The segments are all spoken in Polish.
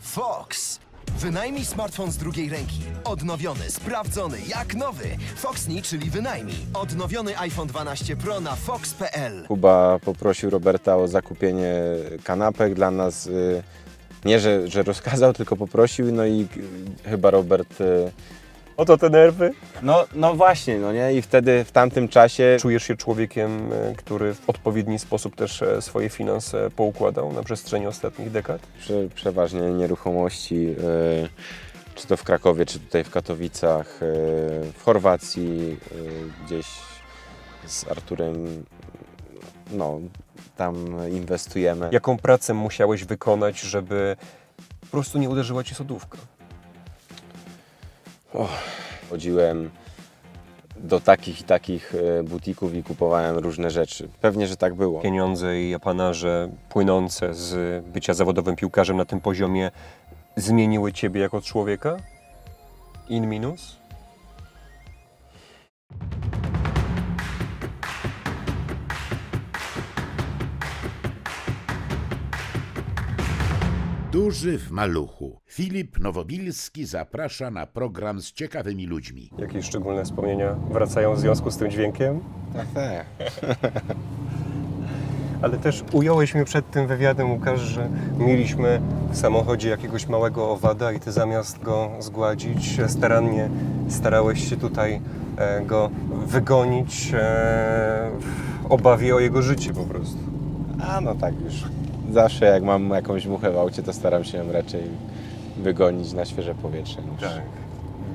Phox! Wynajmij smartfon z drugiej ręki. Odnowiony, sprawdzony, jak nowy. Phoxnij, czyli wynajmij. Odnowiony iPhone 12 Pro na Phox.pl. Kuba poprosił Roberta o zakupienie kanapek dla nas. Nie, że rozkazał, tylko poprosił, no i chyba Robert... Oto te nerwy. No właśnie, no nie? I wtedy w tamtym czasie czujesz się człowiekiem, który w odpowiedni sposób też swoje finanse poukładał na przestrzeni ostatnich dekad? Przeważnie nieruchomości, czy to w Krakowie, czy tutaj w Katowicach, w Chorwacji, gdzieś z Arturem, no tam inwestujemy. Jaką pracę musiałeś wykonać, żeby po prostu nie uderzyła cię sodówka? Chodziłem do takich i takich butików i kupowałem różne rzeczy. Pewnie, że tak było. Pieniądze i apanarze płynące z bycia zawodowym piłkarzem na tym poziomie zmieniły ciebie jako człowieka? In minus? Duży w maluchu. Filip Nowobilski zaprasza na program z ciekawymi ludźmi. Jakieś szczególne wspomnienia wracają w związku z tym dźwiękiem? Tak. Ale też ująłeś mnie przed tym wywiadem, Łukasz, że mieliśmy w samochodzie jakiegoś małego owada i ty zamiast go zgładzić, starannie starałeś się tutaj go wygonić w obawie o jego życie po prostu. A no tak już. Zawsze jak mam jakąś muchę w aucie, to staram się ją raczej wygonić na świeże powietrze. Tak.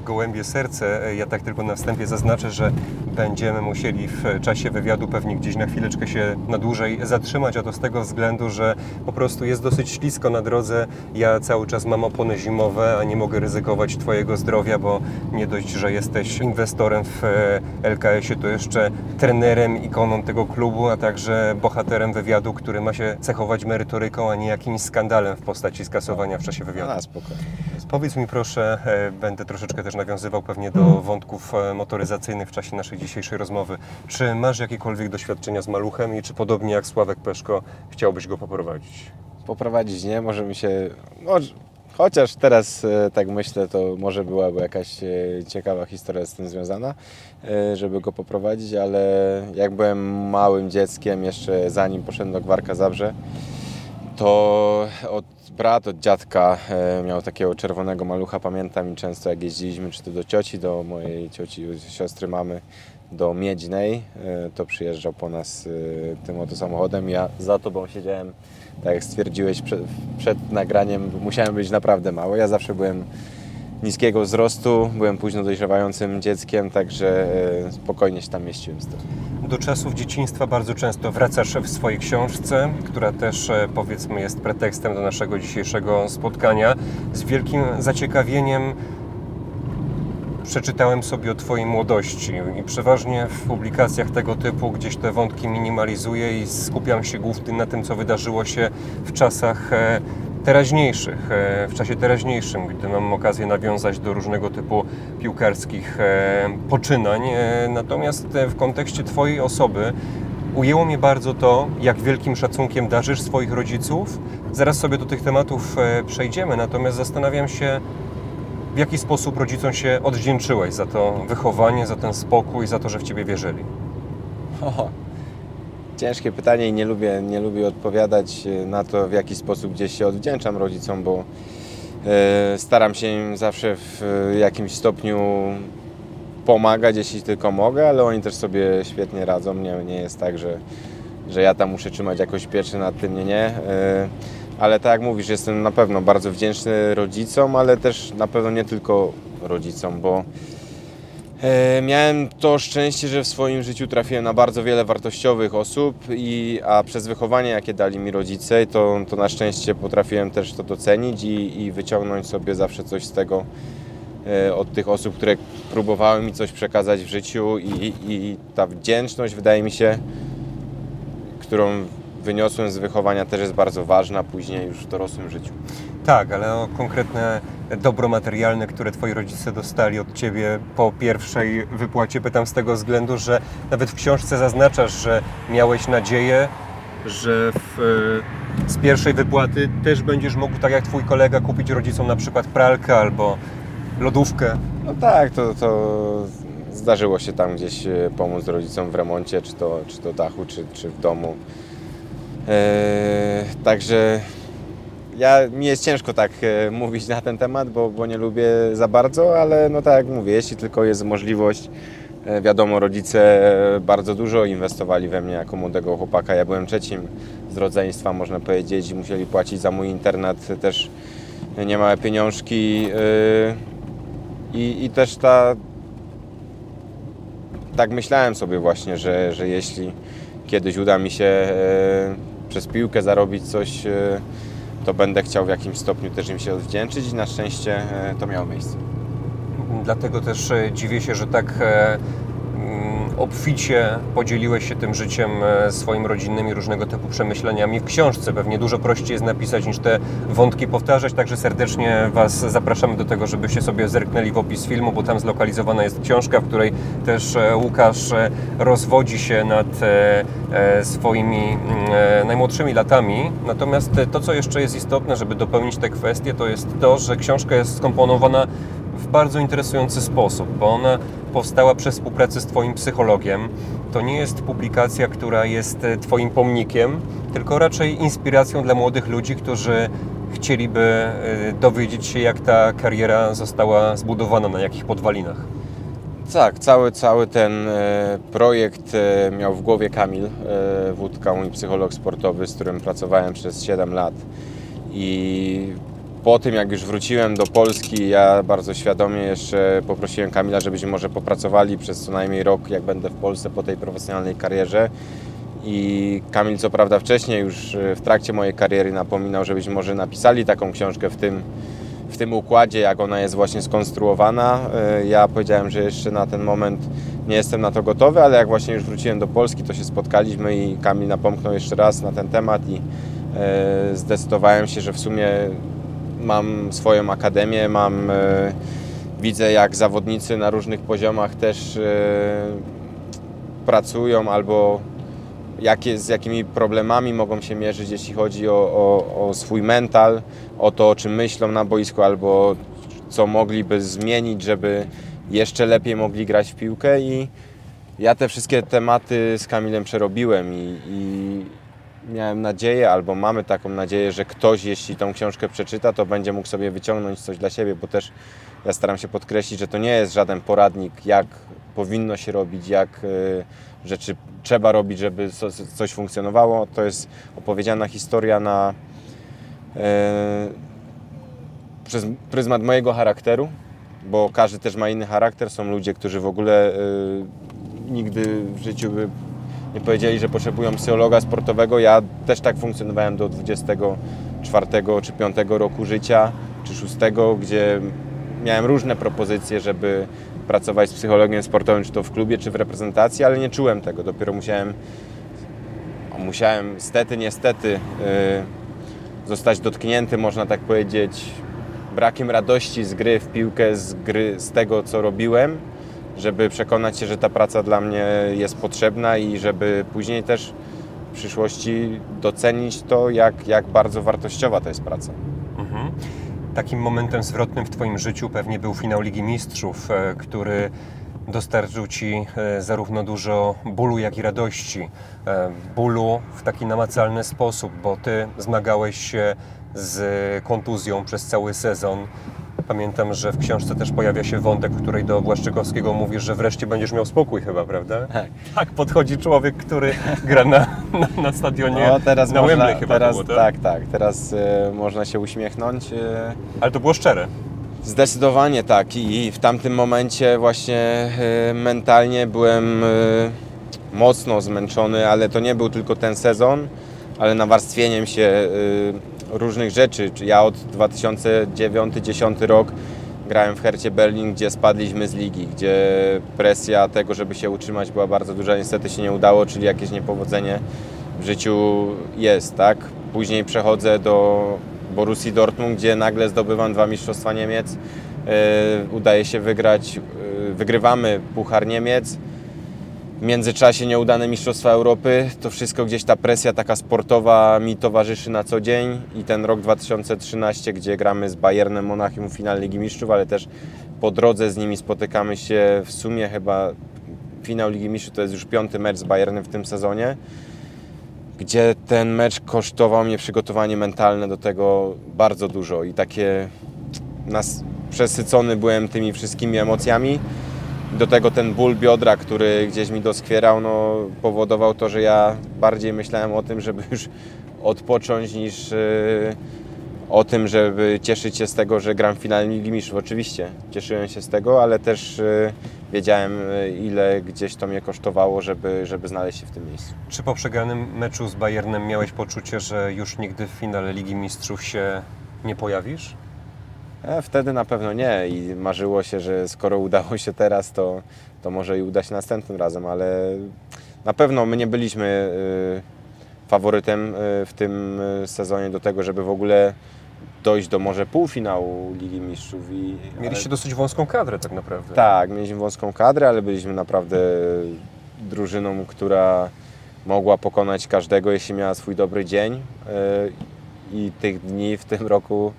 Gołębie serce. Ja tak tylko na wstępie zaznaczę, że będziemy musieli w czasie wywiadu pewnie gdzieś na chwileczkę się na dłużej zatrzymać, a to z tego względu, że po prostu jest dosyć ślisko na drodze. Ja cały czas mam opony zimowe, a nie mogę ryzykować twojego zdrowia, bo nie dość, że jesteś inwestorem w LKS-ie, to jeszcze trenerem, ikoną tego klubu, a także bohaterem wywiadu, który ma się cechować merytoryką, a nie jakimś skandalem w postaci skasowania w czasie wywiadu. A, spokojnie. Powiedz mi proszę, będę troszeczkę też nawiązywał pewnie do wątków motoryzacyjnych w czasie naszej dzisiejszej rozmowy. Czy masz jakiekolwiek doświadczenia z maluchem i czy podobnie jak Sławek Peszko chciałbyś go poprowadzić? Poprowadzić nie, może mi się... Chociaż teraz tak myślę, to może byłaby jakaś ciekawa historia z tym związana, żeby go poprowadzić, ale jak byłem małym dzieckiem, jeszcze zanim poszedłem do Gwarka Zabrze, to od dziadka miał takiego czerwonego malucha, pamiętam, i często jak jeździliśmy czy to do cioci, do mojej cioci, siostry mamy, do Miedźnej, to przyjeżdżał po nas tym oto samochodem. Ja za tobą siedziałem, tak jak stwierdziłeś przed nagraniem, musiałem być naprawdę mały. Ja zawsze byłem niskiego wzrostu, byłem późno dojrzewającym dzieckiem, także spokojnie się tam mieściłem z tym. Do czasów dzieciństwa bardzo często wracasz w swojej książce, która też powiedzmy jest pretekstem do naszego dzisiejszego spotkania. Z wielkim zaciekawieniem przeczytałem sobie o twojej młodości i przeważnie w publikacjach tego typu gdzieś te wątki minimalizuję i skupiam się głównie na tym, co wydarzyło się w czasach teraźniejszych, w czasie teraźniejszym, gdy mam okazję nawiązać do różnego typu piłkarskich poczynań. Natomiast w kontekście twojej osoby ujęło mnie bardzo to, jak wielkim szacunkiem darzysz swoich rodziców. Zaraz sobie do tych tematów przejdziemy, natomiast zastanawiam się, w jaki sposób rodzicom się odwdzięczyłeś za to wychowanie, za ten spokój, za to, że w ciebie wierzyli. Ciężkie pytanie i nie lubię odpowiadać na to, w jaki sposób gdzieś się odwdzięczam rodzicom, bo staram się im zawsze w jakimś stopniu pomagać, jeśli tylko mogę, ale oni też sobie świetnie radzą. Nie jest tak, że ja tam muszę trzymać jakoś pieczy nad tym, nie. Ale tak jak mówisz, jestem na pewno bardzo wdzięczny rodzicom, ale też na pewno nie tylko rodzicom, bo miałem to szczęście, że w swoim życiu trafiłem na bardzo wiele wartościowych osób, a przez wychowanie, jakie dali mi rodzice, to na szczęście potrafiłem też to docenić i wyciągnąć sobie zawsze coś z tego od tych osób, które próbowały mi coś przekazać w życiu i ta wdzięczność, wydaje mi się, którą wyniosłem z wychowania, też jest bardzo ważna później już w dorosłym życiu. Tak, ale o konkretne dobro materialne, które twoi rodzice dostali od ciebie po pierwszej wypłacie, pytam z tego względu, że nawet w książce zaznaczasz, że miałeś nadzieję, że w z pierwszej wypłaty też będziesz mógł, tak jak twój kolega, kupić rodzicom na przykład pralkę albo lodówkę. No tak, to zdarzyło się tam gdzieś pomóc rodzicom w remoncie, czy to dachu, czy w domu. Także mi jest ciężko tak mówić na ten temat, bo nie lubię za bardzo, ale no tak jak mówię, jeśli tylko jest możliwość, wiadomo, rodzice bardzo dużo inwestowali we mnie jako młodego chłopaka. Ja byłem trzecim z rodzeństwa, można powiedzieć, i musieli płacić za mój internat też niemałe pieniążki. I też tak myślałem sobie właśnie, że jeśli kiedyś uda mi się przez piłkę zarobić coś, to będę chciał w jakimś stopniu też im się odwdzięczyć i na szczęście to miało miejsce. Dlatego też dziwię się, że tak obficie podzieliłeś się tym życiem swoim rodzinnym i różnego typu przemyśleniami w książce. Pewnie dużo prościej jest napisać, niż te wątki powtarzać, także serdecznie Was zapraszamy do tego, żebyście sobie zerknęli w opis filmu, bo tam zlokalizowana jest książka, w której też Łukasz rozwodzi się nad swoimi najmłodszymi latami. Natomiast to, co jeszcze jest istotne, żeby dopełnić tę kwestię, to jest to, że książka jest skomponowana w bardzo interesujący sposób, bo ona powstała przez współpracę z Twoim psychologiem. To nie jest publikacja, która jest Twoim pomnikiem, tylko raczej inspiracją dla młodych ludzi, którzy chcieliby dowiedzieć się, jak ta kariera została zbudowana, na jakich podwalinach. Tak, cały ten projekt miał w głowie Kamil Wódka, mój psycholog sportowy, z którym pracowałem przez 7 lat. I po tym, jak już wróciłem do Polski, ja bardzo świadomie jeszcze poprosiłem Kamila, żebyśmy może popracowali przez co najmniej rok, jak będę w Polsce, po tej profesjonalnej karierze. I Kamil co prawda wcześniej, już w trakcie mojej kariery, napominał, żebyśmy może napisali taką książkę w tym układzie, jak ona jest właśnie skonstruowana. Ja powiedziałem, że jeszcze na ten moment nie jestem na to gotowy, ale jak właśnie już wróciłem do Polski, to się spotkaliśmy i Kamil napomknął jeszcze raz na ten temat i zdecydowałem się, że w sumie mam swoją akademię, widzę, jak zawodnicy na różnych poziomach też pracują, albo z jakimi problemami mogą się mierzyć, jeśli chodzi o swój mental, o to, o czym myślą na boisku, albo co mogliby zmienić, żeby jeszcze lepiej mogli grać w piłkę. I ja te wszystkie tematy z Kamilem przerobiłem i miałem nadzieję, albo mamy taką nadzieję, że ktoś, jeśli tą książkę przeczyta, to będzie mógł sobie wyciągnąć coś dla siebie, bo też ja staram się podkreślić, że to nie jest żaden poradnik, jak powinno się robić, jak rzeczy trzeba robić, żeby coś funkcjonowało. To jest opowiedziana historia przez pryzmat mojego charakteru, bo każdy też ma inny charakter. Są ludzie, którzy w ogóle nigdy w życiu by nie powiedzieli, że potrzebują psychologa sportowego. Ja też tak funkcjonowałem do 24 czy 5 roku życia, czy 6, gdzie miałem różne propozycje, żeby pracować z psychologiem sportowym, czy to w klubie, czy w reprezentacji, ale nie czułem tego. Dopiero musiałem stety, niestety zostać dotknięty, można tak powiedzieć, brakiem radości z gry w piłkę, z tego, co robiłem, żeby przekonać się, że ta praca dla mnie jest potrzebna i żeby później też w przyszłości docenić to, jak bardzo wartościowa to jest praca. Mhm. Takim momentem zwrotnym w Twoim życiu pewnie był finał Ligi Mistrzów, który dostarczył Ci zarówno dużo bólu, jak i radości. Bólu w taki namacalny sposób, bo Ty zmagałeś się z kontuzją przez cały sezon. Pamiętam, że w książce też pojawia się wątek, w której do Błaszczykowskiego mówisz, że wreszcie będziesz miał spokój chyba, prawda? Tak. Tak podchodzi człowiek, który gra na stadionie, no, teraz na Wembley chyba teraz, było, tak? Tak. Teraz można się uśmiechnąć. Ale to było szczere. Zdecydowanie tak. I w tamtym momencie właśnie mentalnie byłem mocno zmęczony, ale to nie był tylko ten sezon, ale nawarstwieniem się różnych rzeczy. Ja od 2009-2010 rok grałem w Hercie Berlin, gdzie spadliśmy z ligi, gdzie presja tego, żeby się utrzymać, była bardzo duża. Niestety się nie udało, czyli jakieś niepowodzenie w życiu jest, tak? Później przechodzę do Borussii Dortmund, gdzie nagle zdobywam 2 mistrzostwa Niemiec. Udaje się wygrać, wygrywamy Puchar Niemiec. W międzyczasie nieudane Mistrzostwa Europy, to wszystko gdzieś ta presja taka sportowa mi towarzyszy na co dzień i ten rok 2013, gdzie gramy z Bayernem Monachium w finale Ligi Mistrzów, ale też po drodze z nimi spotykamy się w sumie chyba finał Ligi Mistrzów, to jest już 5. mecz z Bayernem w tym sezonie, gdzie ten mecz kosztował mnie przygotowanie mentalne do tego bardzo dużo i takie przesycony byłem tymi wszystkimi emocjami. Do tego ten ból biodra, który gdzieś mi doskwierał, no, powodował to, że ja bardziej myślałem o tym, żeby już odpocząć, niż o tym, żeby cieszyć się z tego, że gram w finale Ligi Mistrzów. Oczywiście cieszyłem się z tego, ale też wiedziałem, ile gdzieś to mnie kosztowało, żeby znaleźć się w tym miejscu. Czy po przegranym meczu z Bayernem miałeś poczucie, że już nigdy w finale Ligi Mistrzów się nie pojawisz? Wtedy na pewno nie i marzyło się, że skoro udało się teraz, to może i uda się następnym razem, ale na pewno my nie byliśmy faworytem w tym sezonie do tego, żeby w ogóle dojść do może półfinału Ligi Mistrzów. Mieliście dosyć wąską kadrę tak naprawdę. Tak, mieliśmy wąską kadrę, ale byliśmy naprawdę drużyną, która mogła pokonać każdego, jeśli miała swój dobry dzień i tych dni w tym roku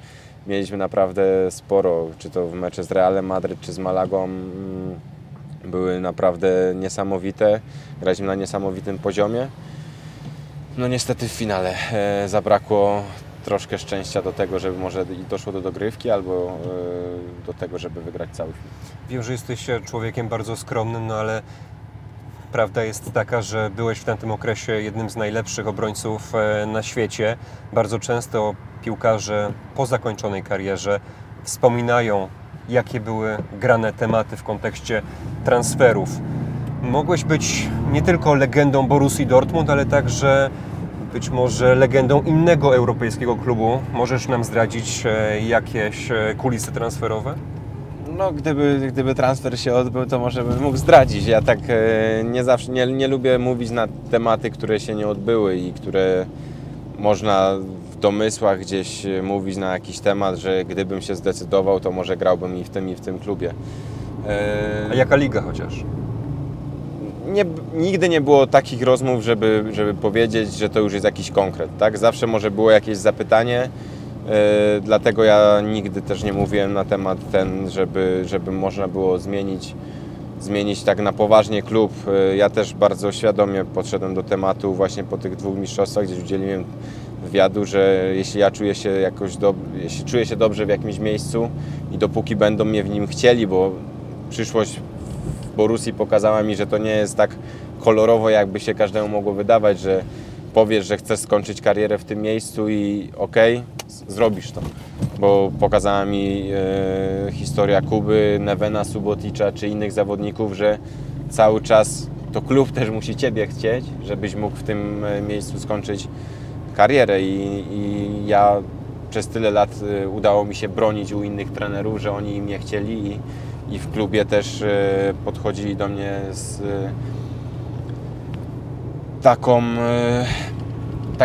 mieliśmy naprawdę sporo, czy to w mecze z Realem Madryt, czy z Malagą były naprawdę niesamowite, graliśmy na niesamowitym poziomie. No niestety w finale zabrakło troszkę szczęścia do tego, żeby może doszło do dogrywki albo do tego, żeby wygrać cały film. Wiem, że jesteś człowiekiem bardzo skromnym, no ale prawda jest taka, że byłeś w tamtym okresie jednym z najlepszych obrońców na świecie. Bardzo często piłkarze po zakończonej karierze wspominają, jakie były grane tematy w kontekście transferów. Mogłeś być nie tylko legendą Borussii Dortmund, ale także być może legendą innego europejskiego klubu. Możesz nam zdradzić jakieś kulisy transferowe? No, gdyby transfer się odbył, to może bym mógł zdradzić. Ja tak nie lubię mówić na tematy, które się nie odbyły i które można w domysłach gdzieś mówić na jakiś temat, że gdybym się zdecydował, to może grałbym i w tym klubie. A jaka liga chociaż? Nigdy nie było takich rozmów, żeby powiedzieć, że to już jest jakiś konkret. Tak? Zawsze może było jakieś zapytanie. Dlatego ja nigdy też nie mówiłem na temat ten, żeby można było zmienić tak na poważnie klub. Ja też bardzo świadomie podszedłem do tematu właśnie po tych 2 mistrzostwach, gdzie udzieliłem wywiadu, że jeśli ja czuję się jakoś jeśli czuję się dobrze w jakimś miejscu i dopóki będą mnie w nim chcieli, bo przyszłość w Borussii pokazała mi, że to nie jest tak kolorowo, jakby się każdemu mogło wydawać, że powiesz, że chcesz skończyć karierę w tym miejscu i okej, zrobisz to. Bo pokazała mi historia Kuby, Nevena Suboticia czy innych zawodników, że cały czas to klub też musi Ciebie chcieć, żebyś mógł w tym miejscu skończyć karierę. I ja przez tyle lat udało mi się bronić u innych trenerów, że oni mnie chcieli i w klubie też podchodzili do mnie z tak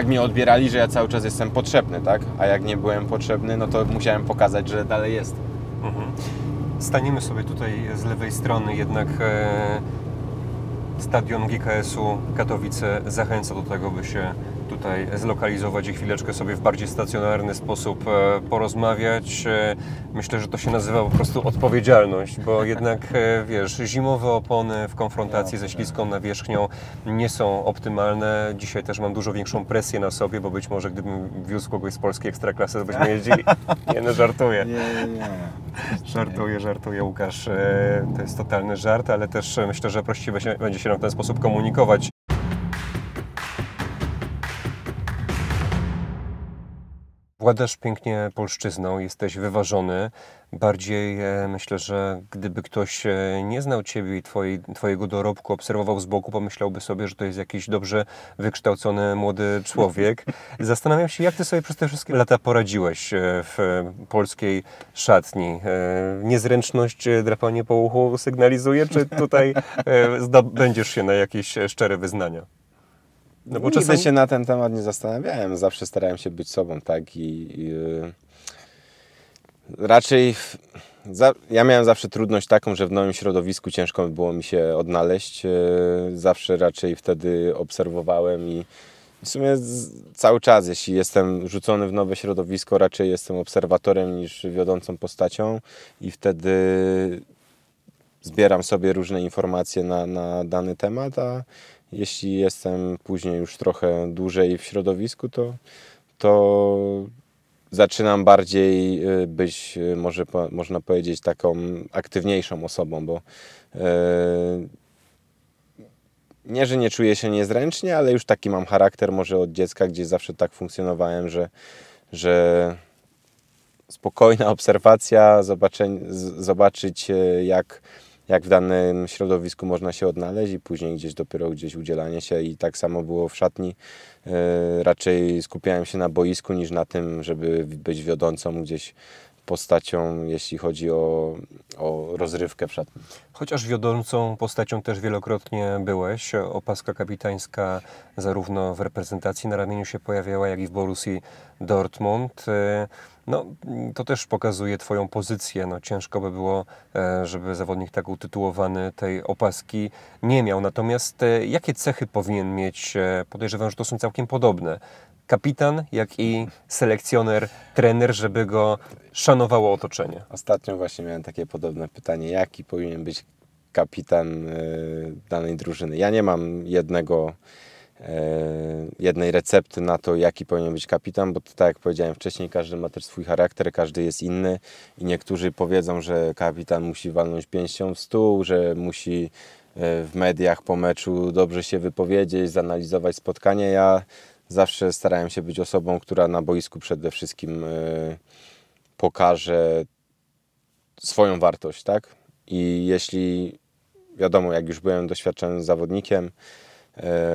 mnie odbierali, że ja cały czas jestem potrzebny, tak? A jak nie byłem potrzebny, no to musiałem pokazać, że dalej jestem. Staniemy sobie tutaj z lewej strony, jednak stadion GKS-u Katowice zachęca do tego, by się tutaj zlokalizować i chwileczkę sobie w bardziej stacjonarny sposób porozmawiać. Myślę, że to się nazywa po prostu odpowiedzialność, bo jednak wiesz, zimowe opony w konfrontacji ze śliską nawierzchnią nie są optymalne. Dzisiaj też mam dużo większą presję na sobie, bo być może gdybym wiózł kogoś z polskiej Ekstraklasy, to byśmy jeździli. Nie, no żartuję. Żartuję, Łukasz. To jest totalny żart, ale też myślę, że prościwie będzie się nam w ten sposób komunikować. Władasz pięknie polszczyzną, jesteś wyważony. Bardziej myślę, że gdyby ktoś nie znał Ciebie i Twojego dorobku, obserwował z boku, pomyślałby sobie, że to jest jakiś dobrze wykształcony młody człowiek. Zastanawiam się, jak Ty sobie przez te wszystkie lata poradziłeś w polskiej szatni. Niezręczność, drapanie po uchu sygnalizuje, czy tutaj zdobędziesz się na jakieś szczere wyznania? No bo czasami się na ten temat nie zastanawiałem, zawsze starałem się być sobą, tak, i Raczej ja miałem zawsze trudność taką, że w nowym środowisku ciężko było mi się odnaleźć. Zawsze raczej wtedy obserwowałem i w sumie cały czas, jeśli jestem rzucony w nowe środowisko, raczej jestem obserwatorem niż wiodącą postacią i wtedy zbieram sobie różne informacje na dany temat, a jeśli jestem później już trochę dłużej w środowisku, to zaczynam bardziej być, można powiedzieć, taką aktywniejszą osobą, bo nie, że nie czuję się niezręcznie, ale już taki mam charakter może od dziecka, gdzie zawsze tak funkcjonowałem, że spokojna obserwacja, zobaczyć jak w danym środowisku można się odnaleźć i później dopiero gdzieś udzielanie się, i tak samo było w szatni. Raczej skupiałem się na boisku niż na tym, żeby być wiodącą gdzieś postacią, jeśli chodzi o rozrywkę w szatni. Chociaż wiodącą postacią też wielokrotnie byłeś. Opaska kapitańska zarówno w reprezentacji na ramieniu się pojawiała, jak i w Borussii Dortmund. No, to też pokazuje Twoją pozycję. No, ciężko by było, żeby zawodnik tak utytułowany tej opaski nie miał. Natomiast jakie cechy powinien mieć? Podejrzewam, że to są całkiem podobne. Kapitan, jak i selekcjoner, trener, żeby go szanowało otoczenie. Ostatnio właśnie miałem takie podobne pytanie. Jaki powinien być kapitan danej drużyny? Ja nie mam jednej recepty na to, jaki powinien być kapitan, bo tak jak powiedziałem wcześniej, każdy ma też swój charakter, każdy jest inny i niektórzy powiedzą, że kapitan musi walnąć pięścią w stół, że musi w mediach po meczu dobrze się wypowiedzieć, zanalizować spotkanie. Ja zawsze starałem się być osobą, która na boisku przede wszystkim pokaże swoją wartość, tak? I jeśli, wiadomo, jak już byłem doświadczonym zawodnikiem,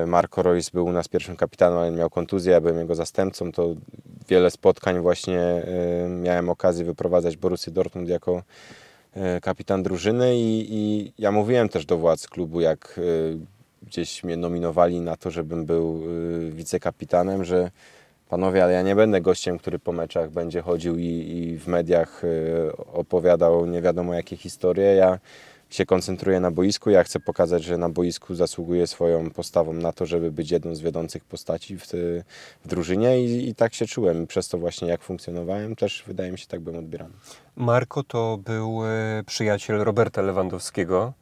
Marco Reus był u nas pierwszym kapitanem, ale miał kontuzję, ja byłem jego zastępcą, to wiele spotkań właśnie miałem okazję wyprowadzać Borussię Dortmund jako kapitan drużyny i ja mówiłem też do władz klubu, jak gdzieś mnie nominowali na to, żebym był wicekapitanem, że panowie, ale ja nie będę gościem, który po meczach będzie chodził i w mediach opowiadał nie wiadomo jakie historie. Ja się koncentruję na boisku, ja chcę pokazać, że na boisku zasługuję swoją postawą na to, żeby być jedną z wiodących postaci w drużynie i tak się czułem. I przez to właśnie jak funkcjonowałem, też wydaje mi się, tak byłem odbierany. Marco to był przyjaciel Roberta Lewandowskiego.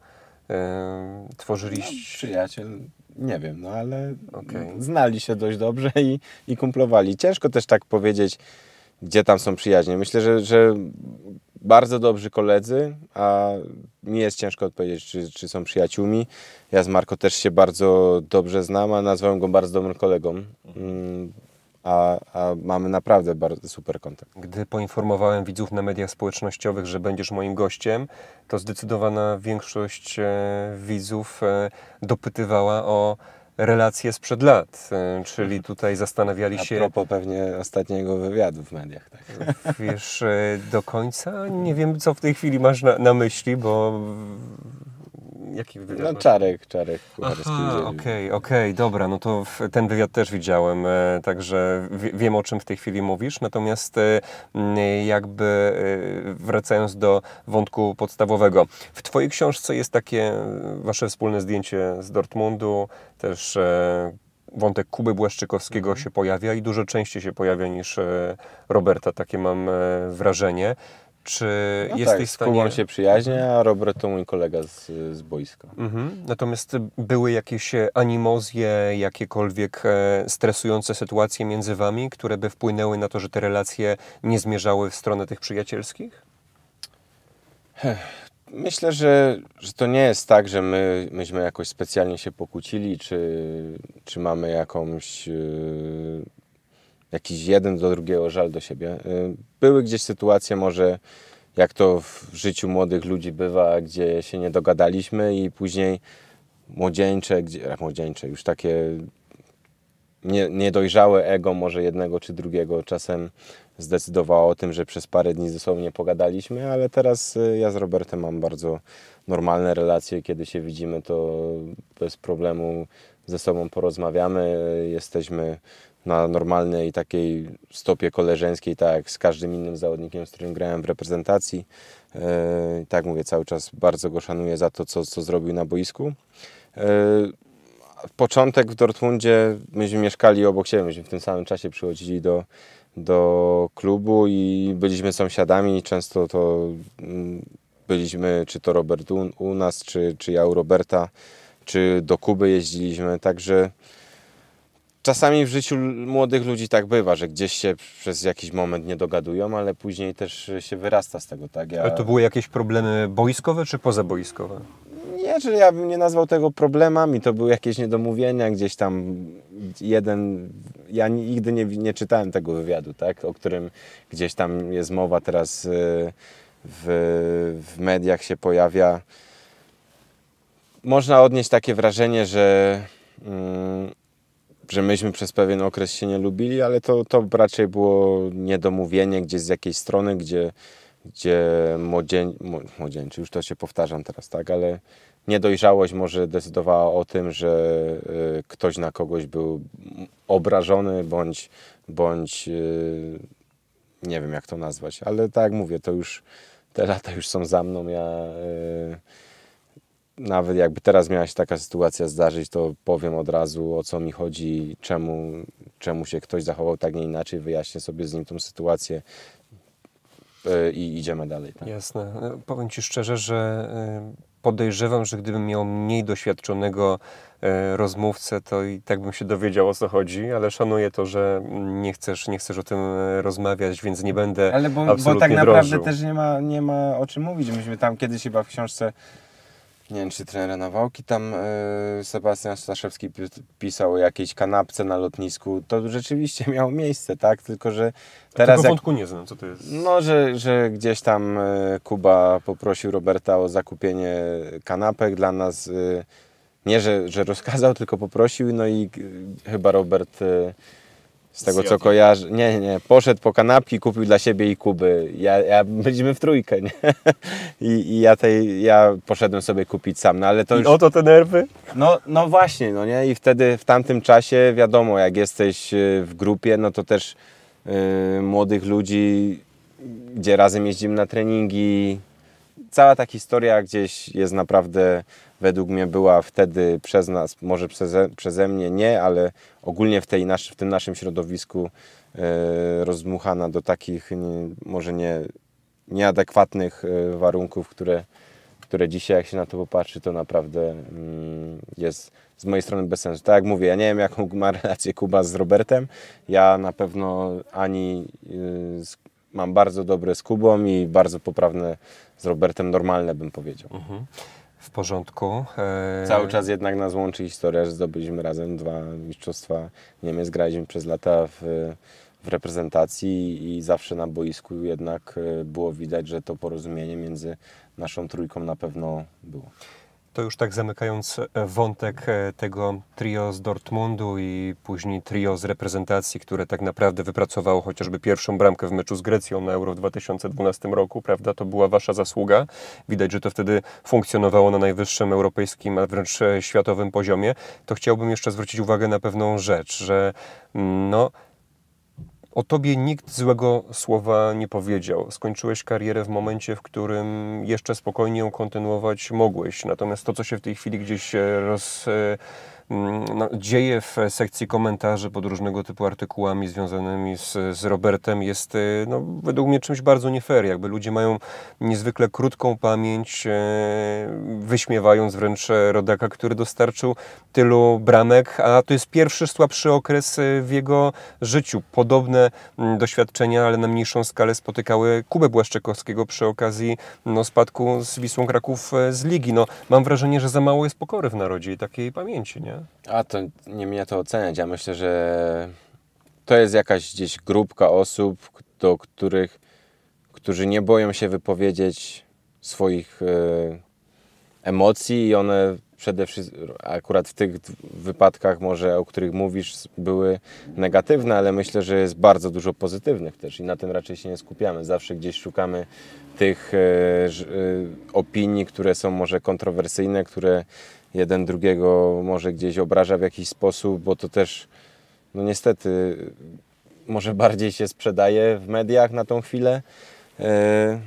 Tworzyliście... No, przyjaciel, nie wiem, no ale okay. Znali się dość dobrze i kumplowali. Ciężko też tak powiedzieć, gdzie tam są przyjaźnie. Myślę, że bardzo dobrzy koledzy, a mi jest ciężko odpowiedzieć, czy są przyjaciółmi. Ja z Marco też się bardzo dobrze znam, a nazwałem go bardzo dobrym kolegą. A mamy naprawdę bardzo super kontakt. Gdy poinformowałem widzów na mediach społecznościowych, że będziesz moim gościem, to zdecydowana większość widzów dopytywała o relacje sprzed lat, czyli tutaj zastanawiali się... A propos pewnie ostatniego wywiadu w mediach. Tak. Wiesz, do końca nie wiem, co w tej chwili masz na myśli, bo... Jaki wywiad? No, Czarek Kucharski. Okej, dobra, no to ten wywiad też widziałem, także wiem, o czym w tej chwili mówisz, natomiast jakby wracając do wątku podstawowego, w Twojej książce jest takie Wasze wspólne zdjęcie z Dortmundu, też wątek Kuby Błaszczykowskiego się pojawia i dużo częściej się pojawia niż Roberta, takie mam wrażenie. Czy no jesteś tak, w stanie... z Kubą się przyjaźnię, a Robert to mój kolega z boiska. Natomiast były jakieś animozje, jakiekolwiek stresujące sytuacje między wami, które by wpłynęły na to, że te relacje nie zmierzały w stronę tych przyjacielskich? Myślę, że to nie jest tak, że myśmy jakoś specjalnie się pokłócili, czy mamy jakiś jeden do drugiego żal do siebie. Były gdzieś sytuacje może, jak to w życiu młodych ludzi bywa, gdzie się nie dogadaliśmy i później młodzieńcze już takie niedojrzałe ego może jednego czy drugiego czasem zdecydowało o tym, że przez parę dni ze sobą nie pogadaliśmy, ale teraz ja z Robertem mam bardzo normalne relacje. Kiedy się widzimy, to bez problemu ze sobą porozmawiamy, jesteśmy na normalnej takiej stopie koleżeńskiej, tak jak z każdym innym zawodnikiem, z którym grałem w reprezentacji. Tak mówię, cały czas bardzo go szanuję za to, co zrobił na boisku. Początek w Dortmundzie, myśmy mieszkali obok siebie, myśmy w tym samym czasie przychodzili do klubu i byliśmy sąsiadami. Często to byliśmy, czy to Robert u nas, czy ja u Roberta, czy do Kuby jeździliśmy, także czasami w życiu młodych ludzi tak bywa, że gdzieś się przez jakiś moment nie dogadują, ale później też się wyrasta z tego. Tak? Ale to były jakieś problemy boiskowe czy pozaboiskowe? Nie, czyli ja bym nie nazwał tego problemami, to były jakieś niedomówienia, gdzieś tam jeden, ja nigdy nie czytałem tego wywiadu, tak? O którym gdzieś tam jest mowa teraz w mediach się pojawia. Można odnieść takie wrażenie, że myśmy przez pewien okres się nie lubili, ale to raczej było niedomówienie gdzieś z jakiejś strony, gdzie młodzieńczy, już to się powtarzam teraz, tak, ale niedojrzałość może decydowała o tym, że ktoś na kogoś był obrażony bądź nie wiem jak to nazwać, ale tak jak mówię, to już te lata już są za mną, ja nawet jakby teraz miała się taka sytuacja zdarzyć, to powiem od razu, o co mi chodzi, czemu się ktoś zachował tak, nie inaczej, wyjaśnię sobie z nim tą sytuację i idziemy dalej. Tak? Jasne. Powiem Ci szczerze, że podejrzewam, że gdybym miał mniej doświadczonego rozmówcę, to i tak bym się dowiedział, o co chodzi, ale szanuję to, że nie chcesz o tym rozmawiać, więc nie będę absolutnie tak naprawdę drążył. Też nie ma o czym mówić. Myśmy tam kiedyś chyba w książce, nie wiem, czy trenera Nawałki, tam Sebastian Staszewski pisał o jakiejś kanapce na lotnisku. To rzeczywiście miało miejsce, tak? Tylko że teraz. Tego wątku nie znam, co to jest. No, że gdzieś tam Kuba poprosił Roberta o zakupienie kanapek dla nas. Nie, że rozkazał, tylko poprosił, no i chyba Robert. Z tego co kojarzę, nie, poszedł po kanapki, kupił dla siebie i Kuby. Ja byliśmy w trójkę, nie? Ja poszedłem sobie kupić sam, no ale to już... I oto te nerwy? No właśnie, no nie? I wtedy, w tamtym czasie, wiadomo, jak jesteś w grupie, no to też młodych ludzi, gdzie razem jeździmy na treningi. Cała ta historia gdzieś jest naprawdę, według mnie była wtedy przez nas, może przeze mnie nie, ale ogólnie w tym naszym środowisku rozdmuchana do takich może nieadekwatnych warunków, które dzisiaj jak się na to popatrzy, to naprawdę jest z mojej strony bez sensu. Tak jak mówię, ja nie wiem jaką ma relację Kuba z Robertem, ja na pewno ani mam bardzo dobre z Kubą i bardzo poprawne z Robertem, normalne bym powiedział. Mhm. W porządku. Cały czas jednak nas łączy historia, że zdobyliśmy razem 2 mistrzostwa Niemiec, graliśmy przez lata w reprezentacji i zawsze na boisku jednak było widać, że to porozumienie między naszą trójką na pewno było. To już tak zamykając wątek tego trio z Dortmundu i później trio z reprezentacji, które tak naprawdę wypracowało chociażby pierwszą bramkę w meczu z Grecją na Euro w 2012 roku, prawda? To była wasza zasługa. Widać, że to wtedy funkcjonowało na najwyższym europejskim, a wręcz światowym poziomie. To chciałbym jeszcze zwrócić uwagę na pewną rzecz, że no... O tobie nikt złego słowa nie powiedział. Skończyłeś karierę w momencie, w którym jeszcze spokojnie ją kontynuować mogłeś. Natomiast to, co się w tej chwili gdzieś dzieje w sekcji komentarzy pod różnego typu artykułami związanymi z Robertem, jest no, według mnie czymś bardzo nie fair. Jakby ludzie mają niezwykle krótką pamięć, wyśmiewając wręcz rodaka, który dostarczył tylu bramek, a to jest pierwszy słabszy okres w jego życiu. Podobne doświadczenia, ale na mniejszą skalę spotykały Kubę Błaszczykowskiego przy okazji no, spadku z Wisłą Kraków z Ligi. No, mam wrażenie, że za mało jest pokory w narodzie i takiej pamięci, nie? A to nie mnie to oceniać. Ja myślę, że to jest jakaś gdzieś grupka osób, którzy nie boją się wypowiedzieć swoich emocji i one przede wszystkim, akurat w tych wypadkach może, o których mówisz, były negatywne, ale myślę, że jest bardzo dużo pozytywnych też i na tym raczej się nie skupiamy. Zawsze gdzieś szukamy tych opinii, które są może kontrowersyjne, które jeden drugiego może gdzieś obraża w jakiś sposób, bo to też no niestety może bardziej się sprzedaje w mediach na tą chwilę,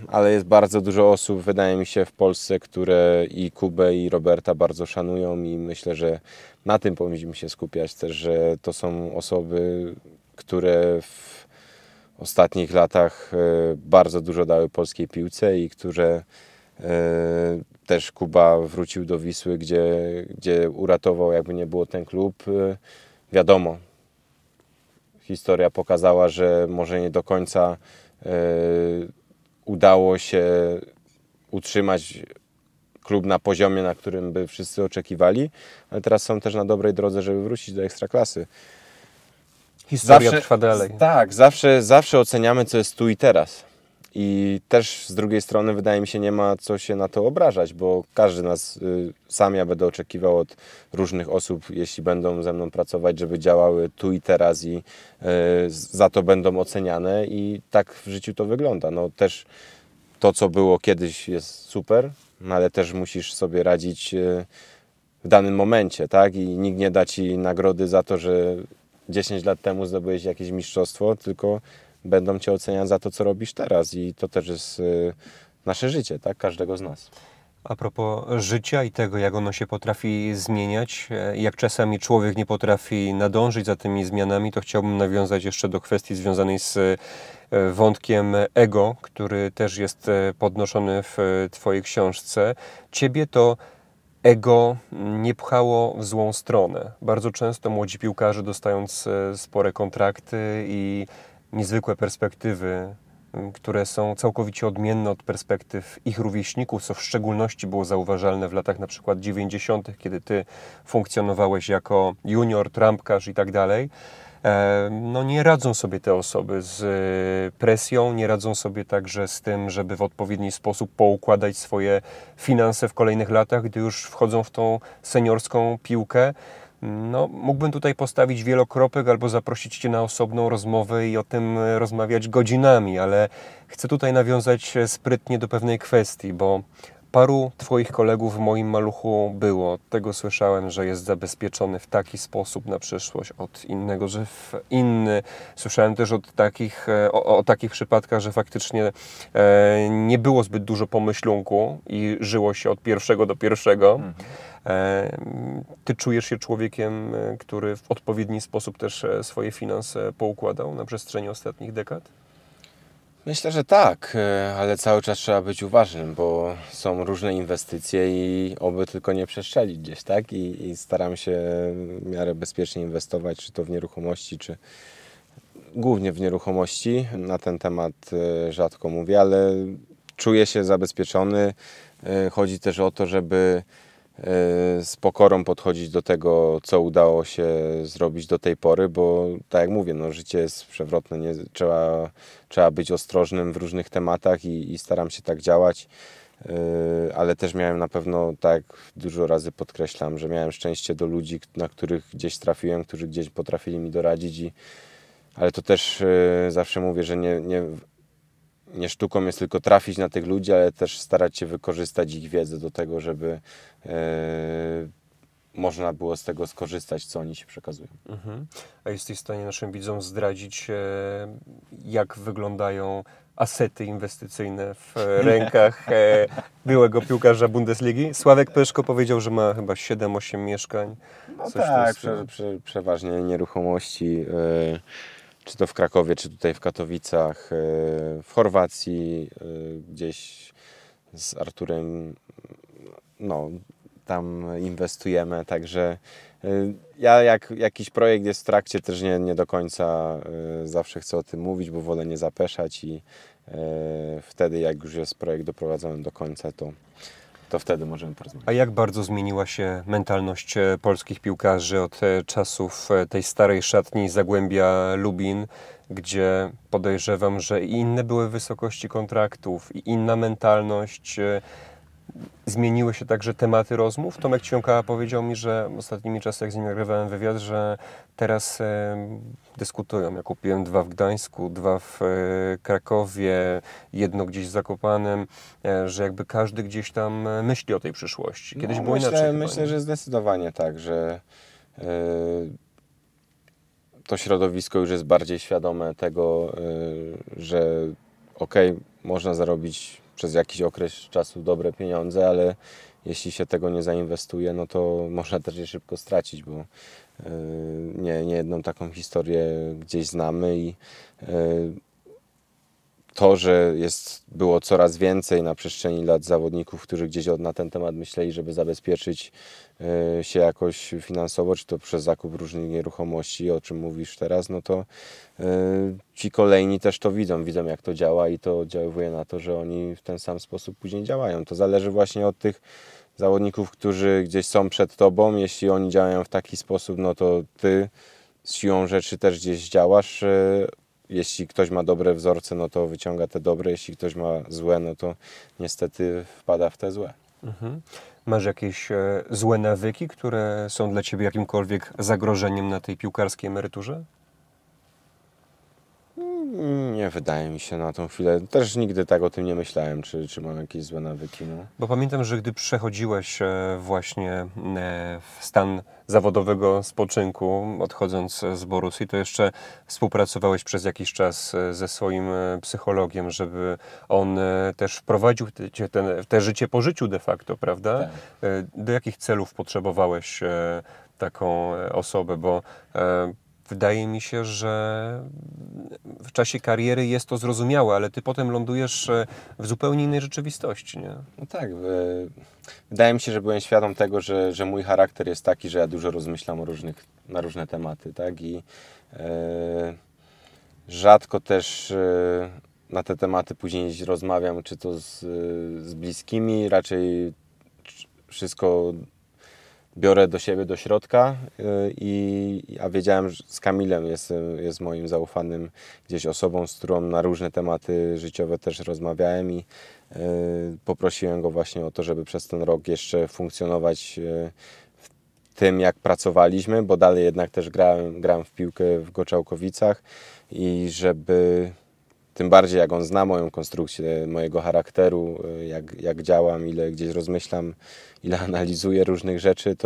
ale jest bardzo dużo osób, wydaje mi się, w Polsce, które i Kubę, i Roberta bardzo szanują i myślę, że na tym powinniśmy się skupiać też, że to są osoby, które w ostatnich latach bardzo dużo dały polskiej piłce i które też Kuba wrócił do Wisły, gdzie uratował, jakby nie było, ten klub. Wiadomo, historia pokazała, że może nie do końca udało się utrzymać klub na poziomie, na którym by wszyscy oczekiwali, ale teraz są też na dobrej drodze, żeby wrócić do Ekstraklasy. Historia zawsze trwa dalej. Tak, zawsze oceniamy, co jest tu i teraz. I też z drugiej strony, wydaje mi się, nie ma co się na to obrażać, bo każdy nas, sam ja będę oczekiwał od różnych osób, jeśli będą ze mną pracować, żeby działały tu i teraz i za to będą oceniane i tak w życiu to wygląda. No też to, co było kiedyś, jest super, ale też musisz sobie radzić w danym momencie, tak? I nikt nie da ci nagrody za to, że 10 lat temu zdobyłeś jakieś mistrzostwo, tylko będą cię oceniać za to, co robisz teraz i to też jest nasze życie, tak? Każdego z nas. A propos życia i tego, jak ono się potrafi zmieniać, jak czasami człowiek nie potrafi nadążyć za tymi zmianami, to chciałbym nawiązać jeszcze do kwestii związanej z wątkiem ego, który też jest podnoszony w twojej książce. Ciebie to ego nie pchało w złą stronę. Bardzo często młodzi piłkarze, dostając spore kontrakty i niezwykłe perspektywy, które są całkowicie odmienne od perspektyw ich rówieśników, co w szczególności było zauważalne w latach na przykład 90., kiedy ty funkcjonowałeś jako junior, trampkarz i tak dalej. No nie radzą sobie te osoby z presją, nie radzą sobie także z tym, żeby w odpowiedni sposób poukładać swoje finanse w kolejnych latach, gdy już wchodzą w tą seniorską piłkę. No, mógłbym tutaj postawić wielokropek albo zaprosić cię na osobną rozmowę i o tym rozmawiać godzinami, ale chcę tutaj nawiązać sprytnie do pewnej kwestii, bo paru twoich kolegów w moim maluchu było. Od tego słyszałem, że jest zabezpieczony w taki sposób na przyszłość, od innego, że w inny. Słyszałem też o takich przypadkach, że faktycznie nie było zbyt dużo pomyślunku i żyło się od pierwszego do pierwszego. Mhm. Ty czujesz się człowiekiem, który w odpowiedni sposób też swoje finanse poukładał na przestrzeni ostatnich dekad? Myślę, że tak, ale cały czas trzeba być uważnym, bo są różne inwestycje i oby tylko nie przestrzelić gdzieś, tak? I staram się w miarę bezpiecznie inwestować, czy to w nieruchomości, czy głównie w nieruchomości. Na ten temat rzadko mówię, ale czuję się zabezpieczony. Chodzi też o to, żeby z pokorą podchodzić do tego, co udało się zrobić do tej pory, bo tak jak mówię, no, życie jest przewrotne, trzeba być ostrożnym w różnych tematach i staram się tak działać, ale też miałem na pewno, tak dużo razy podkreślam, że miałem szczęście do ludzi, na których gdzieś trafiłem, którzy gdzieś potrafili mi doradzić, ale to też zawsze mówię, że nie sztuką jest tylko trafić na tych ludzi, ale też starać się wykorzystać ich wiedzę do tego, żeby można było z tego skorzystać, co oni się przekazują. Mhm. A jesteś w stanie naszym widzom zdradzić, jak wyglądają asety inwestycyjne w rękach byłego piłkarza Bundesligi? Sławek Peszko powiedział, że ma chyba 7-8 mieszkań. No tak, przeważnie nieruchomości. Czy to w Krakowie, czy tutaj w Katowicach, w Chorwacji, gdzieś z Arturem, no tam inwestujemy, także ja jak jakiś projekt jest w trakcie, też nie do końca zawsze chcę o tym mówić, bo wolę nie zapeszać i wtedy, jak już jest projekt doprowadzony do końca, to wtedy możemy porozmawiać. A jak bardzo zmieniła się mentalność polskich piłkarzy od czasów tej starej szatni Zagłębia Lubin, gdzie podejrzewam, że inne były wysokości kontraktów i inna mentalność. Zmieniły się także tematy rozmów. Tomek Ciąkała powiedział mi, że ostatnimi czasy, jak z nim nagrywałem wywiad, że teraz dyskutują. Ja kupiłem 2 w Gdańsku, 2 w Krakowie, 1 gdzieś w Zakopanem, że jakby każdy gdzieś tam myśli o tej przyszłości. Kiedyś było inaczej. Myślę, że zdecydowanie tak, że to środowisko już jest bardziej świadome tego, że okej, można zarobić przez jakiś okres czasu dobre pieniądze, ale jeśli się tego nie zainwestuje, no to można też je szybko stracić, bo niejedną taką historię gdzieś znamy i to, że było coraz więcej na przestrzeni lat zawodników, którzy gdzieś na ten temat myśleli, żeby zabezpieczyć się jakoś finansowo, czy to przez zakup różnych nieruchomości, o czym mówisz teraz, no to ci kolejni też to widzą jak to działa i to oddziaływuje na to, że oni w ten sam sposób później działają. To zależy właśnie od tych zawodników, którzy gdzieś są przed tobą. Jeśli oni działają w taki sposób, no to ty z siłą rzeczy też gdzieś działasz. Jeśli ktoś ma dobre wzorce, no to wyciąga te dobre, jeśli ktoś ma złe, no to niestety wpada w te złe. Mhm. Masz jakieś złe nawyki, które są dla ciebie jakimkolwiek zagrożeniem na tej piłkarskiej emeryturze? Nie wydaje mi się na tą chwilę. Też nigdy tak o tym nie myślałem, czy mam jakieś złe nawyki. No. Bo pamiętam, że gdy przechodziłeś właśnie w stan zawodowego spoczynku, odchodząc z Borussii, to jeszcze współpracowałeś przez jakiś czas ze swoim psychologiem, żeby on też wprowadził cię te życie po życiu de facto, prawda? Tak. Do jakich celów potrzebowałeś taką osobę? Bo wydaje mi się, że w czasie kariery jest to zrozumiałe, ale ty potem lądujesz w zupełnie innej rzeczywistości, nie? No tak. Wydaje mi się, że byłem świadom tego, że mój charakter jest taki, że ja dużo rozmyślam na różne tematy, tak? I rzadko też na te tematy później rozmawiam, czy to z bliskimi, raczej wszystko biorę do siebie, do środka, a wiedziałem, że z Kamilem jest moim zaufanym gdzieś osobą, z którą na różne tematy życiowe też rozmawiałem i poprosiłem go właśnie o to, żeby przez ten rok jeszcze funkcjonować w tym, jak pracowaliśmy, bo dalej jednak też grałem w piłkę w Goczałkowicach i żeby tym bardziej jak on zna moją konstrukcję, mojego charakteru, jak działam, ile gdzieś rozmyślam, ile analizuję różnych rzeczy,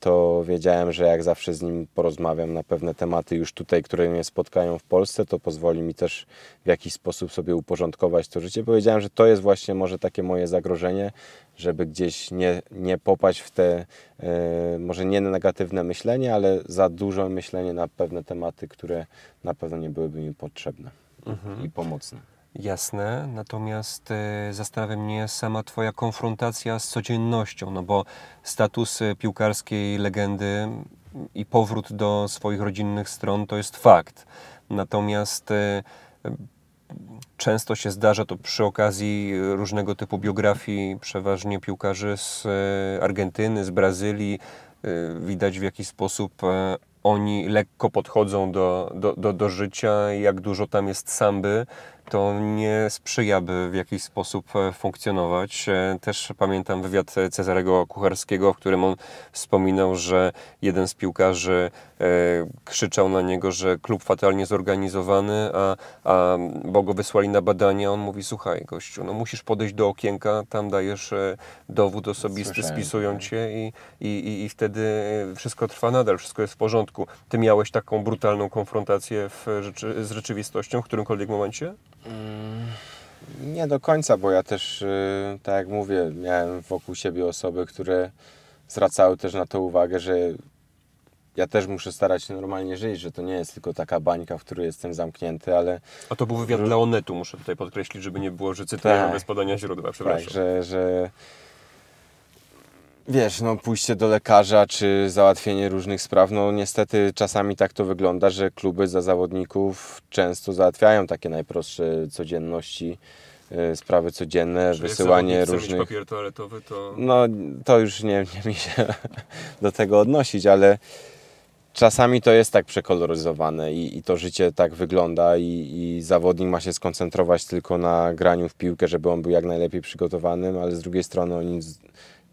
to wiedziałem, że jak zawsze z nim porozmawiam na pewne tematy już tutaj, które mnie spotkają w Polsce, to pozwoli mi też w jakiś sposób sobie uporządkować to życie. Powiedziałem, że to jest właśnie może takie moje zagrożenie, żeby gdzieś nie popaść w te, może nie negatywne myślenie, ale za dużo myślenie na pewne tematy, które na pewno nie byłyby mi potrzebne. Mhm. I pomocny. Jasne, natomiast zastanawia mnie sama twoja konfrontacja z codziennością, no bo status piłkarskiej legendy i powrót do swoich rodzinnych stron to jest fakt. Natomiast często się zdarza to przy okazji różnego typu biografii, przeważnie piłkarzy z Argentyny, z Brazylii, widać w jaki sposób oni lekko podchodzą do życia i jak dużo tam jest samby, to nie sprzyja, by w jakiś sposób funkcjonować. Też pamiętam wywiad Cezarego Kucharskiego, w którym on wspominał, że jeden z piłkarzy krzyczał na niego, że klub fatalnie zorganizowany, bo go wysłali na badania. On mówi: słuchaj gościu, no musisz podejść do okienka, tam dajesz dowód osobisty, spisują cię i wtedy wszystko trwa nadal, wszystko jest w porządku. Ty miałeś taką brutalną konfrontację z rzeczywistością w którymkolwiek momencie? Nie do końca, bo ja też, tak jak mówię, miałem wokół siebie osoby, które zwracały też na to uwagę, że ja też muszę starać się normalnie żyć, że to nie jest tylko taka bańka, w której jestem zamknięty, ale... A to był wywiad dla Onetu, muszę tutaj podkreślić, żeby nie było, że cytujemy bez podania źródła, przepraszam. Tak, że... Wiesz, no pójście do lekarza czy załatwienie różnych spraw, no niestety czasami tak to wygląda, że kluby za zawodników często załatwiają takie najprostsze codzienności, sprawy codzienne, czyli wysyłanie różnych... Mieć papier toaletowy, to... No to już nie mi się do tego odnosić, ale czasami to jest tak przekoloryzowane i to życie tak wygląda i zawodnik ma się skoncentrować tylko na graniu w piłkę, żeby on był jak najlepiej przygotowanym, ale z drugiej strony oni...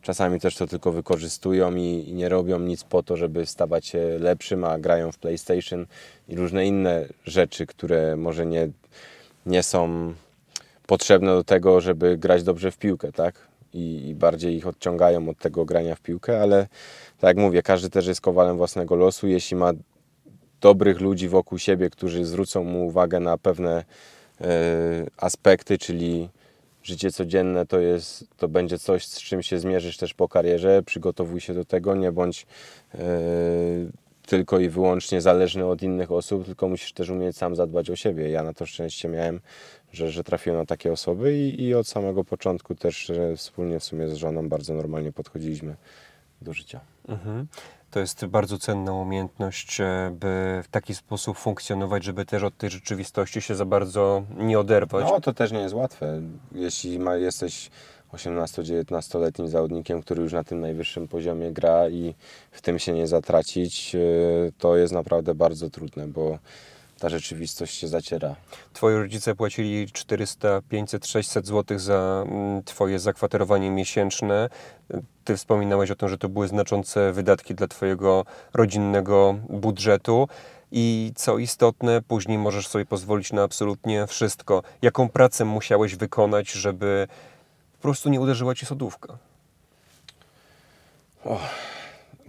Czasami też to tylko wykorzystują i nie robią nic po to, żeby stawać się lepszym, a grają w PlayStation i różne inne rzeczy, które może nie są potrzebne do tego, żeby grać dobrze w piłkę, tak? I bardziej ich odciągają od tego grania w piłkę, ale tak jak mówię, każdy też jest kowalem własnego losu. Jeśli ma dobrych ludzi wokół siebie, którzy zwrócą mu uwagę na pewne aspekty, czyli życie codzienne to będzie coś, z czym się zmierzysz też po karierze. Przygotowuj się do tego, nie bądź tylko i wyłącznie zależny od innych osób, tylko musisz też umieć sam zadbać o siebie. Ja na to szczęście miałem, że trafiłem na takie osoby i od samego początku też wspólnie w sumie z żoną bardzo normalnie podchodziliśmy do życia. Mhm. To jest bardzo cenna umiejętność, by w taki sposób funkcjonować, żeby też od tej rzeczywistości się za bardzo nie oderwać. No to też nie jest łatwe. Jeśli jesteś 18-19-letnim zawodnikiem, który już na tym najwyższym poziomie gra i w tym się nie zatracić, to jest naprawdę bardzo trudne, bo ta rzeczywistość się zaciera. Twoi rodzice płacili 400, 500, 600 zł za twoje zakwaterowanie miesięczne. Ty wspominałeś o tym, że to były znaczące wydatki dla twojego rodzinnego budżetu. I co istotne, później możesz sobie pozwolić na absolutnie wszystko. Jaką pracę musiałeś wykonać, żeby po prostu nie uderzyła cię sodówka?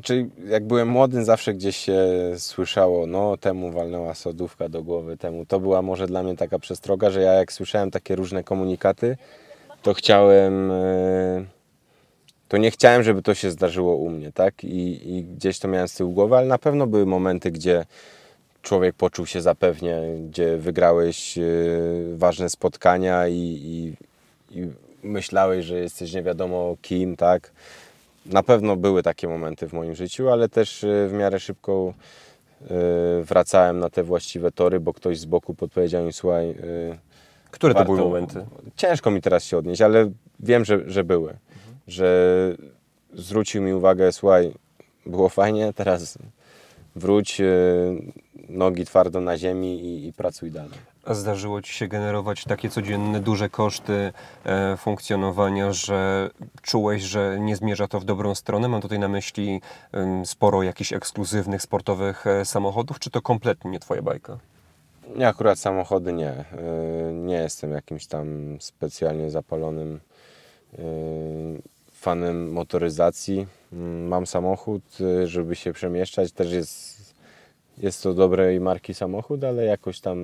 Czyli jak byłem młody, zawsze gdzieś się słyszało, no temu walnęła sodówka do głowy, temu. To była może dla mnie taka przestroga, że ja jak słyszałem takie różne komunikaty, to chciałem, to nie chciałem, żeby to się zdarzyło u mnie, tak? I gdzieś to miałem z tyłu głowy, ale na pewno były momenty, gdzie człowiek poczuł się zapewnie, gdzie wygrałeś ważne spotkania i myślałeś, że jesteś nie wiadomo kim, tak? Na pewno były takie momenty w moim życiu, ale też w miarę szybko wracałem na te właściwe tory, bo ktoś z boku podpowiedział mi, słuchaj... Które to były momenty? Ciężko mi teraz się odnieść, ale wiem, że były. Mhm. Że zwrócił mi uwagę, słuchaj, było fajnie, teraz wróć, nogi twardo na ziemi i pracuj dalej. A zdarzyło ci się generować takie codzienne duże koszty funkcjonowania, że czułeś, że nie zmierza to w dobrą stronę? Mam tutaj na myśli sporo jakichś ekskluzywnych, sportowych samochodów, czy to kompletnie nie twoja bajka? Ja akurat samochody nie. Nie jestem jakimś tam specjalnie zapalonym fanem motoryzacji. Mam samochód, żeby się przemieszczać. Też jest to dobrej marki samochód, ale jakoś tam...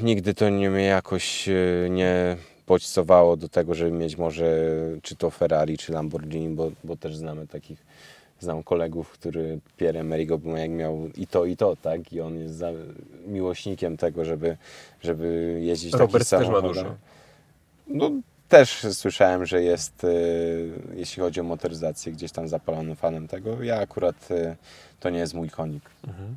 Nigdy to nie mnie jakoś nie bodźcowało do tego, żeby mieć może czy to Ferrari, czy Lamborghini, bo też znam kolegów, który Pierre Emerygo Bumejek miał i to, tak? I on jest miłośnikiem tego, żeby jeździć takim samochodem. Robert też ma dużo. No też słyszałem, że jest, jeśli chodzi o motoryzację, gdzieś tam zapalonym fanem tego. Ja akurat to nie jest mój konik. Mhm.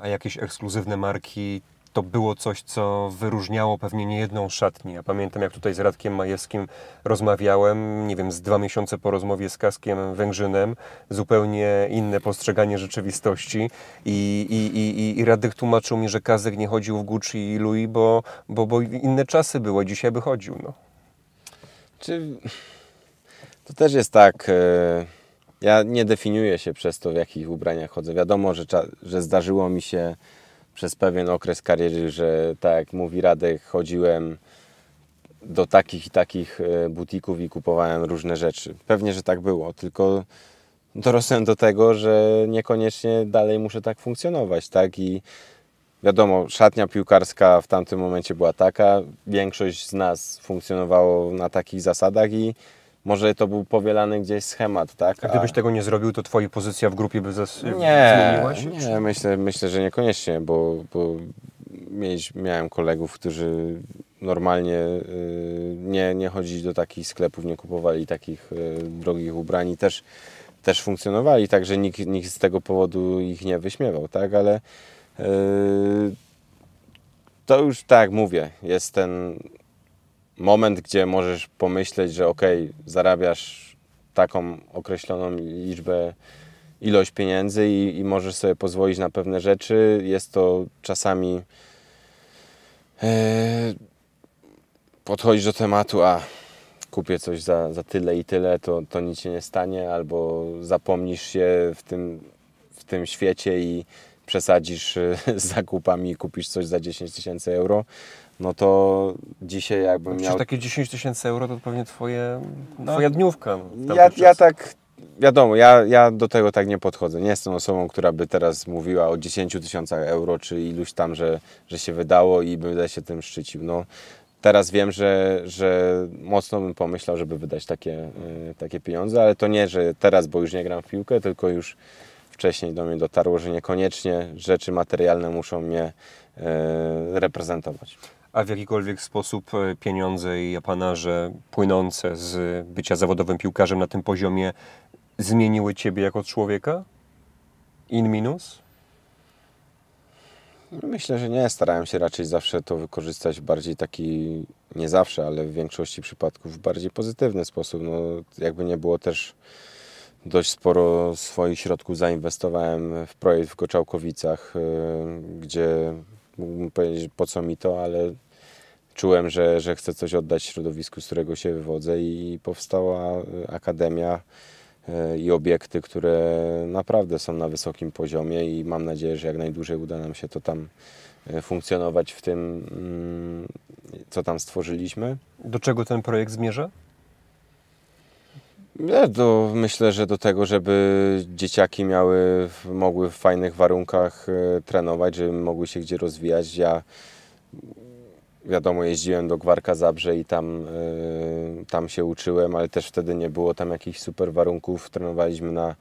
A jakieś ekskluzywne marki, to było coś, co wyróżniało pewnie niejedną szatnię. Ja pamiętam, jak tutaj z Radkiem Majewskim rozmawiałem, nie wiem, z 2 miesiące po rozmowie z Kaskiem Węgrzynem, zupełnie inne postrzeganie rzeczywistości i Radek tłumaczył mi, że Kazek nie chodził w Gucci i Louis, bo inne czasy były, dzisiaj by chodził. No. To też jest tak... Ja nie definiuję się przez to, w jakich ubraniach chodzę. Wiadomo, że zdarzyło mi się przez pewien okres kariery, że tak jak mówi Radek, chodziłem do takich i takich butików i kupowałem różne rzeczy. Pewnie, że tak było, tylko dorosłem do tego, że niekoniecznie dalej muszę tak funkcjonować, tak? I wiadomo, szatnia piłkarska w tamtym momencie była taka. Większość z nas funkcjonowało na takich zasadach i może to był powielany gdzieś schemat, tak? A gdybyś tego nie zrobił, to twoja pozycja w grupie by zmieniła się? Nie, myślę, że niekoniecznie, bo miałem kolegów, którzy normalnie nie chodzili do takich sklepów, nie kupowali takich drogich ubrań i też funkcjonowali, także nikt z tego powodu ich nie wyśmiewał, tak? Ale to już tak mówię, jest ten... moment, gdzie możesz pomyśleć, że okej, zarabiasz taką określoną ilość pieniędzy i możesz sobie pozwolić na pewne rzeczy. Jest to czasami... podchodzisz do tematu, a kupię coś za tyle i tyle, to nic się nie stanie, albo zapomnisz się w tym świecie i przesadzisz z zakupami i kupisz coś za 10 000 euro. No to dzisiaj jakbym miał... Przecież takie 10 000 euro to pewnie twoja dniówka. Ja tak wiadomo, ja do tego tak nie podchodzę. Nie jestem osobą, która by teraz mówiła o 10 000 euro, czy iluś tam, że się wydało i będę się tym szczycił. No, teraz wiem, że mocno bym pomyślał, żeby wydać takie pieniądze, ale to nie, że teraz, bo już nie gram w piłkę, tylko już wcześniej do mnie dotarło, że niekoniecznie rzeczy materialne muszą mnie reprezentować. A w jakikolwiek sposób pieniądze i apanaże płynące z bycia zawodowym piłkarzem na tym poziomie zmieniły Ciebie jako człowieka? In minus? Myślę, że nie. Starałem się raczej zawsze to wykorzystać w bardziej taki, nie zawsze, ale w większości przypadków w bardziej pozytywny sposób. No, jakby nie było, też dość sporo swoich środków zainwestowałem w projekt w Goczałkowicach, gdzie mógłbym powiedzieć, po co mi to, ale czułem, że chcę coś oddać środowisku, z którego się wywodzę, i powstała akademia i obiekty, które naprawdę są na wysokim poziomie i mam nadzieję, że jak najdłużej uda nam się to tam funkcjonować w tym, co tam stworzyliśmy. Do czego ten projekt zmierza? Myślę, że do tego, żeby dzieciaki mogły w fajnych warunkach trenować, żeby mogły się gdzie rozwijać. Ja, wiadomo, jeździłem do Gwarka Zabrze i tam się uczyłem, ale też wtedy nie było tam jakichś super warunków. Trenowaliśmy na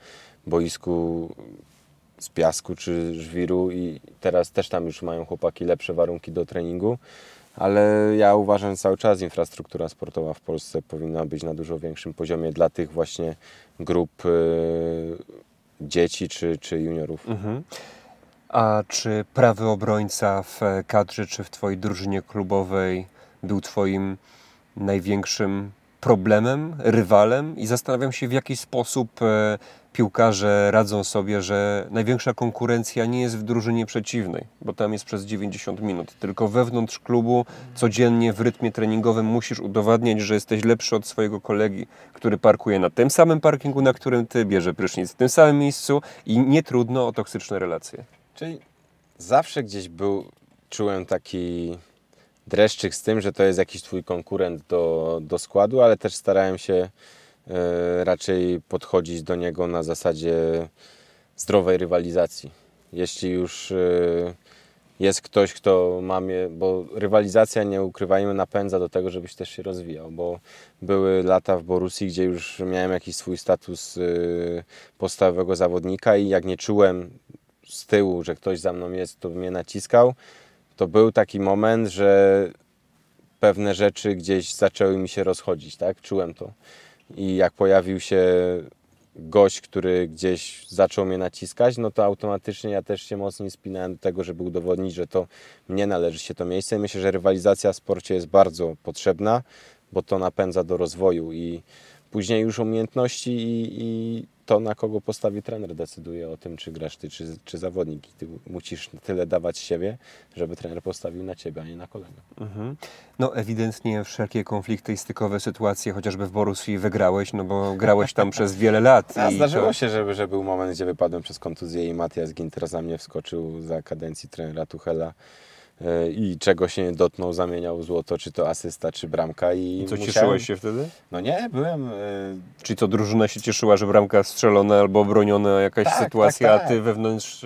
boisku z piasku czy żwiru i teraz też tam już mają chłopaki lepsze warunki do treningu. Ale ja uważam, że cały czas infrastruktura sportowa w Polsce powinna być na dużo większym poziomie dla tych właśnie grup dzieci czy juniorów. Mhm. A czy prawy obrońca w kadrze czy w Twojej drużynie klubowej był Twoim największym problemem, rywalem? I zastanawiam się, w jaki sposób piłkarze radzą sobie, że największa konkurencja nie jest w drużynie przeciwnej, bo tam jest przez 90 minut. Tylko wewnątrz klubu codziennie w rytmie treningowym musisz udowadniać, że jesteś lepszy od swojego kolegi, który parkuje na tym samym parkingu, na którym ty bierze prysznic, w tym samym miejscu, i nie trudno o toksyczne relacje. Czyli zawsze gdzieś czułem taki dreszczyk z tym, że to jest jakiś twój konkurent do składu, ale też starałem się raczej podchodzić do niego na zasadzie zdrowej rywalizacji. Jeśli już jest ktoś, kto ma mnie, bo rywalizacja, nie ukrywajmy, napędza do tego, żebyś też się rozwijał, bo były lata w Borussii, gdzie już miałem jakiś swój status podstawowego zawodnika i jak nie czułem z tyłu, że ktoś za mną jest, to mnie naciskał, to był taki moment, że pewne rzeczy gdzieś zaczęły mi się rozchodzić, tak? Czułem to. I jak pojawił się gość, który gdzieś zaczął mnie naciskać, no to automatycznie ja też się mocniej spinałem do tego, żeby udowodnić, że to mnie należy się to miejsce. I myślę, że rywalizacja w sporcie jest bardzo potrzebna, bo to napędza do rozwoju i później już umiejętności i to, na kogo postawi trener, decyduje o tym, czy grasz ty, czy zawodnik. I ty musisz tyle dawać siebie, żeby trener postawił na ciebie, a nie na kolegę. Mhm. No ewidentnie wszelkie konflikty i stykowe sytuacje, chociażby w Borussii, wygrałeś, no bo grałeś tam przez wiele lat. A zdarzyło się, że był moment, gdzie wypadłem przez kontuzję i Matthias Ginter za mnie wskoczył za kadencji trenera Tuchela i czego się nie dotknął, zamieniał złoto, czy to asysta, czy bramka. I co, cieszyłeś się wtedy? No nie, byłem... Czyli to drużyna się cieszyła, że bramka strzelona albo obroniona, jakaś tak, sytuacja, tak. A ty wewnątrz...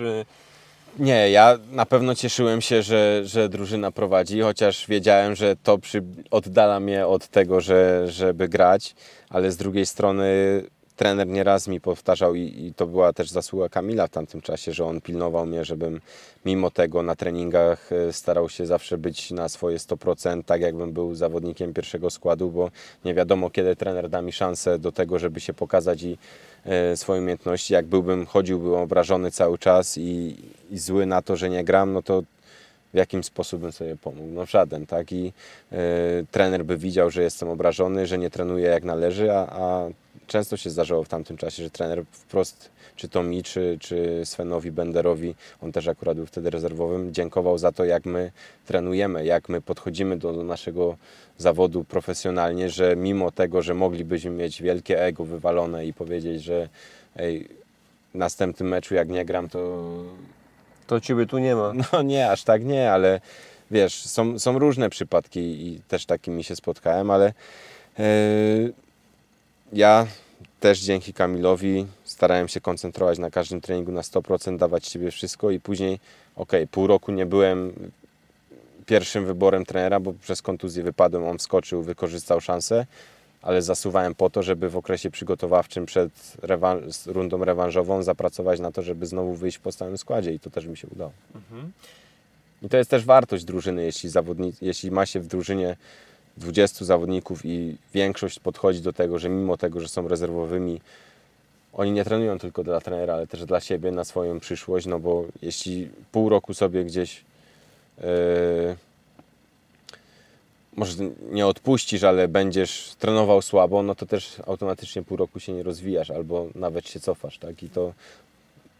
Nie, ja na pewno cieszyłem się, że drużyna prowadzi, chociaż wiedziałem, że to oddala mnie od tego, żeby grać, ale z drugiej strony trener nieraz mi powtarzał i to była też zasługa Kamila w tamtym czasie, że on pilnował mnie, żebym mimo tego na treningach starał się zawsze być na swoje 100%, tak jakbym był zawodnikiem pierwszego składu, bo nie wiadomo, kiedy trener da mi szansę do tego, żeby się pokazać i swoje umiejętności. Jak chodziłbym obrażony cały czas i zły na to, że nie gram, no to w jakim sposób bym sobie pomógł? No żaden, tak? I trener by widział, że jestem obrażony, że nie trenuję jak należy, a często się zdarzało w tamtym czasie, że trener wprost, czy to mi, czy Svenowi Benderowi, on też akurat był wtedy rezerwowym, dziękował za to, jak my trenujemy, jak my podchodzimy do naszego zawodu profesjonalnie, że mimo tego, że moglibyśmy mieć wielkie ego wywalone i powiedzieć, że ej, w następnym meczu jak nie gram, to ciebie tu nie ma. No nie, aż tak nie, ale wiesz, są różne przypadki i też takimi się spotkałem, ale... Ja też dzięki Kamilowi starałem się koncentrować na każdym treningu na 100%, dawać siebie wszystko i później, pół roku nie byłem pierwszym wyborem trenera, bo przez kontuzję wypadłem, on wskoczył, wykorzystał szansę, ale zasuwałem po to, żeby w okresie przygotowawczym przed rundą rewanżową zapracować na to, żeby znowu wyjść w podstawowym składzie i to też mi się udało. Mhm. I to jest też wartość drużyny, jeśli ma się w drużynie 20 zawodników i większość podchodzi do tego, że mimo tego, że są rezerwowymi, oni nie trenują tylko dla trenera, ale też dla siebie, na swoją przyszłość, no bo jeśli pół roku sobie gdzieś może nie odpuścisz, ale będziesz trenował słabo, no to też automatycznie pół roku się nie rozwijasz albo nawet się cofasz, tak? I to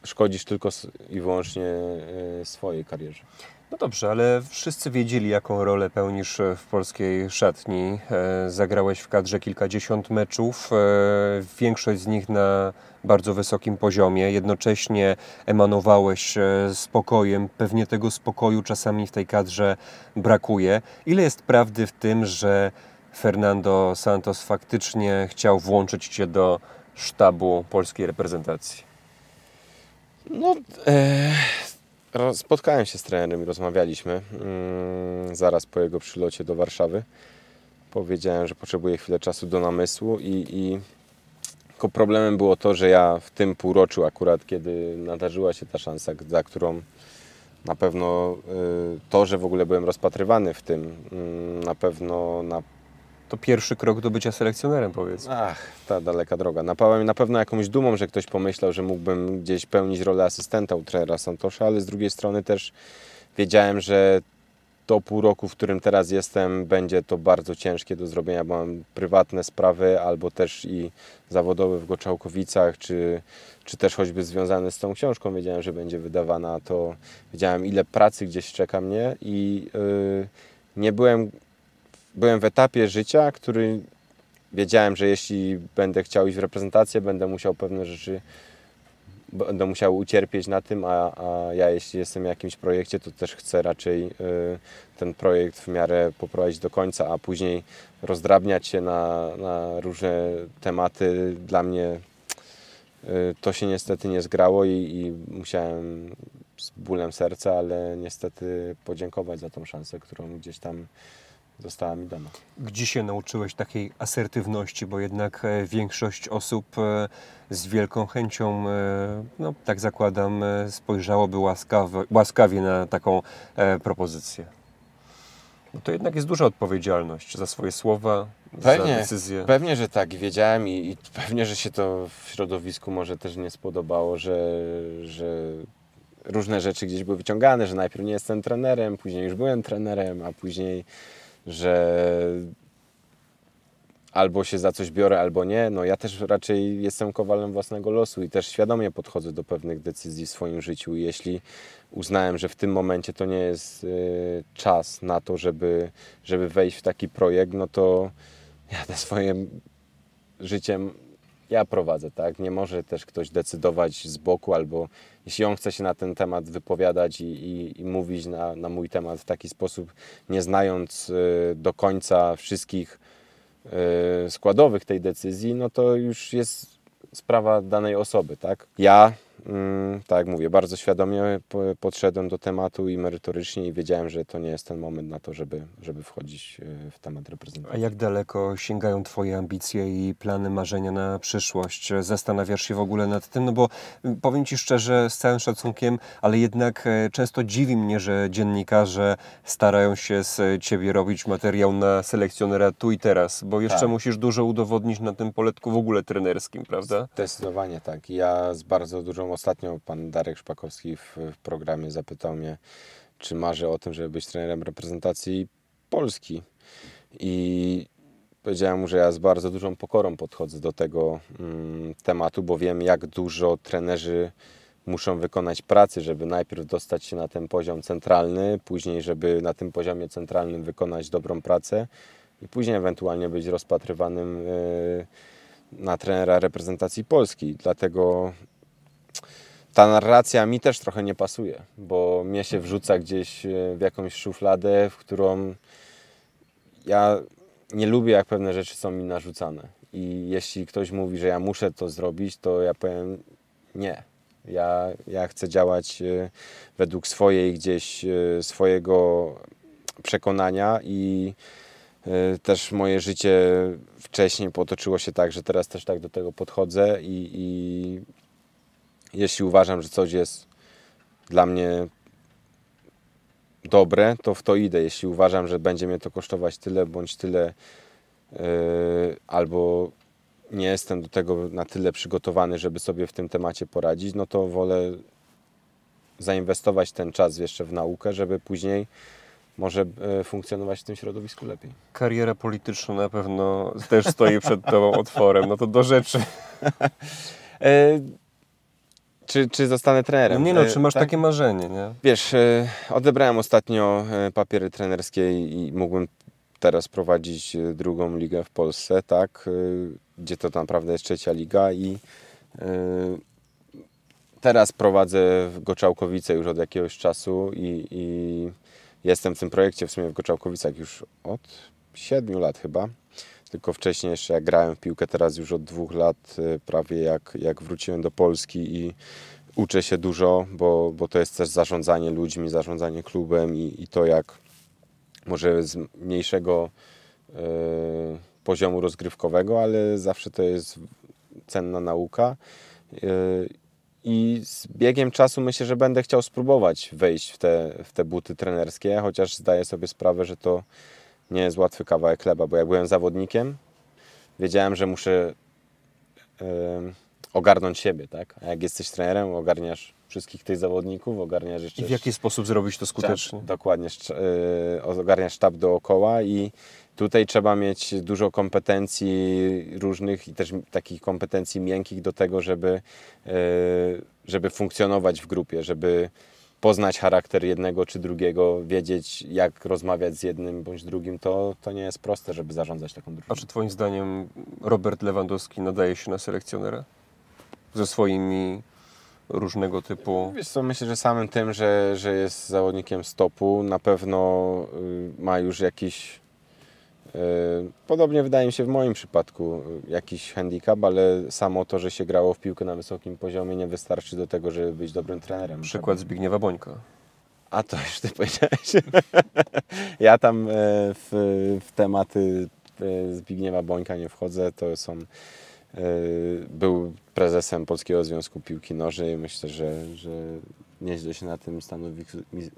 szkodzisz tylko i wyłącznie swojej karierze. No dobrze, ale wszyscy wiedzieli, jaką rolę pełnisz w polskiej szatni. Zagrałeś w kadrze kilkadziesiąt meczów, większość z nich na bardzo wysokim poziomie. Jednocześnie emanowałeś spokojem. Pewnie tego spokoju czasami w tej kadrze brakuje. Ile jest prawdy w tym, że Fernando Santos faktycznie chciał włączyć Cię do sztabu polskiej reprezentacji? No... Spotkałem się z trenerem i rozmawialiśmy zaraz po jego przylocie do Warszawy. Powiedziałem, że potrzebuję chwilę czasu do namysłu i tylko problemem było to, że ja w tym półroczu akurat, kiedy nadarzyła się ta szansa, za którą na pewno to, że w ogóle byłem rozpatrywany w tym, na pewno... To pierwszy krok do bycia selekcjonerem, powiedzmy. Ach, ta daleka droga. Napawa mnie na pewno jakąś dumą, że ktoś pomyślał, że mógłbym gdzieś pełnić rolę asystenta u trenera Santosza, ale z drugiej strony też wiedziałem, że to pół roku, w którym teraz jestem, będzie to bardzo ciężkie do zrobienia, bo mam prywatne sprawy albo też i zawodowe w Goczałkowicach, czy też choćby związane z tą książką. Wiedziałem, że będzie wydawana, to wiedziałem, ile pracy gdzieś czeka mnie i Byłem w etapie życia, który wiedziałem, że jeśli będę chciał iść w reprezentację, będę musiał pewne rzeczy, będę musiał ucierpieć na tym, a ja jeśli jestem w jakimś projekcie, to też chcę raczej ten projekt w miarę poprowadzić do końca, a później rozdrabniać się na różne tematy. Dla mnie to się niestety nie zgrało i musiałem z bólem serca, ale niestety podziękować za tą szansę, którą gdzieś tam została mi dana. Gdzie się nauczyłeś takiej asertywności, bo jednak większość osób z wielką chęcią, no tak zakładam, spojrzałoby łaskawie na taką propozycję. No to jednak jest duża odpowiedzialność za swoje słowa, pewnie, za decyzje. Pewnie, że tak. Wiedziałem i pewnie, że się to w środowisku może też nie spodobało, że różne rzeczy gdzieś były wyciągane, że najpierw nie jestem trenerem, później już byłem trenerem, a później... że albo się za coś biorę, albo nie. No ja też raczej jestem kowalem własnego losu i też świadomie podchodzę do pewnych decyzji w swoim życiu. I jeśli uznałem, że w tym momencie to nie jest czas na to, żeby wejść w taki projekt, no to ja te swoje życie prowadzę, tak? Nie może też ktoś decydować z boku, albo jeśli on chce się na ten temat wypowiadać i mówić na mój temat w taki sposób, nie znając do końca wszystkich składowych tej decyzji, no to już jest sprawa danej osoby, tak? Ja, tak jak mówię, bardzo świadomie podszedłem do tematu i merytorycznie i wiedziałem, że to nie jest ten moment na to, żeby wchodzić w temat reprezentacji. A jak daleko sięgają Twoje ambicje i plany, marzenia na przyszłość? Zastanawiasz się w ogóle nad tym? No bo powiem Ci szczerze, z całym szacunkiem, ale jednak często dziwi mnie, że dziennikarze starają się z Ciebie robić materiał na selekcjonera tu i teraz, bo jeszcze musisz dużo udowodnić na tym poletku w ogóle trenerskim, prawda? Zdecydowanie tak. Ja z bardzo dużą ostatnio pan Darek Szpakowski w programie zapytał mnie, czy marzę o tym, żeby być trenerem reprezentacji Polski. I powiedziałem mu, że ja z bardzo dużą pokorą podchodzę do tego tematu, bo wiem, jak dużo trenerzy muszą wykonać pracy, żeby najpierw dostać się na ten poziom centralny, później, żeby na tym poziomie centralnym wykonać dobrą pracę i później ewentualnie być rozpatrywanym na trenera reprezentacji Polski. Dlatego ta narracja mi też trochę nie pasuje, bo mnie się wrzuca gdzieś w jakąś szufladę, w którą ja nie lubię, jak pewne rzeczy są mi narzucane. I jeśli ktoś mówi, że ja muszę to zrobić, to ja powiem nie. Ja chcę działać według swojej gdzieś, swojego przekonania i też moje życie wcześniej potoczyło się tak, że teraz też tak do tego podchodzę i jeśli uważam, że coś jest dla mnie dobre, to w to idę. Jeśli uważam, że będzie mnie to kosztować tyle bądź tyle, albo nie jestem do tego na tyle przygotowany, żeby sobie w tym temacie poradzić, no to wolę zainwestować ten czas jeszcze w naukę, żeby później może funkcjonować w tym środowisku lepiej. Kariera polityczna na pewno też stoi przed tobą otworem, no to do rzeczy. Czy zostanę trenerem? Nie no, czy masz tak? Takie marzenie, nie? Wiesz, odebrałem ostatnio papiery trenerskie i mógłbym teraz prowadzić drugą ligę w Polsce, tak? Gdzie to naprawdę jest trzecia liga i teraz prowadzę w Goczałkowice już od jakiegoś czasu i jestem w tym projekcie w sumie w Goczałkowicach już od 7 lat chyba. Tylko wcześniej jeszcze jak grałem w piłkę, teraz już od 2 lat prawie jak wróciłem do Polski i uczę się dużo, bo to jest też zarządzanie ludźmi, zarządzanie klubem i to jak może z mniejszego poziomu rozgrywkowego, ale zawsze to jest cenna nauka. I z biegiem czasu myślę, że będę chciał spróbować wejść w te buty trenerskie, chociaż zdaję sobie sprawę, że to nie jest łatwy kawałek chleba, bo ja byłem zawodnikiem, wiedziałem, że muszę ogarnąć siebie, tak? A jak jesteś trenerem, ogarniasz wszystkich tych zawodników, ogarniasz jeszcze... I w jaki sposób zrobić to skutecznie? Dokładnie, ogarniasz sztab dookoła i tutaj trzeba mieć dużo kompetencji różnych i też takich kompetencji miękkich do tego, żeby funkcjonować w grupie, żeby poznać charakter jednego czy drugiego, wiedzieć jak rozmawiać z jednym bądź drugim, to nie jest proste, żeby zarządzać taką drużyną. A czy twoim zdaniem Robert Lewandowski nadaje się na selekcjonera? Ze swoimi różnego typu... Wiesz co, myślę, że samym tym, że jest zawodnikiem stopu, na pewno ma już jakiś... Podobnie wydaje mi się w moim przypadku jakiś handicap, ale samo to, że się grało w piłkę na wysokim poziomie nie wystarczy do tego, żeby być dobrym trenerem. Przykład Zbigniewa Bońka. A to już ty powiedziałeś. Ja tam w tematy Zbigniewa Bońka nie wchodzę. To są... Był prezesem Polskiego Związku Piłki Nożnej i myślę, że nieźle się na tym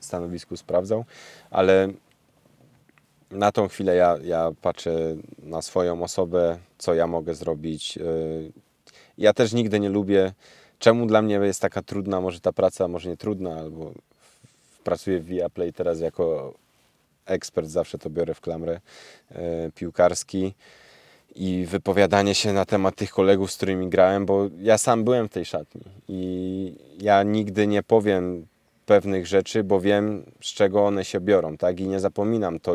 stanowisku sprawdzał, ale na tą chwilę ja patrzę na swoją osobę, co ja mogę zrobić. Ja też nigdy nie lubię, czemu dla mnie jest taka trudna, może ta praca, może nie trudna, albo pracuję w Viaplay teraz jako ekspert, zawsze to biorę w klamrę, piłkarski i wypowiadanie się na temat tych kolegów, z którymi grałem, bo ja sam byłem w tej szatni i ja nigdy nie powiem pewnych rzeczy, bo wiem, z czego one się biorą, tak? I nie zapominam to,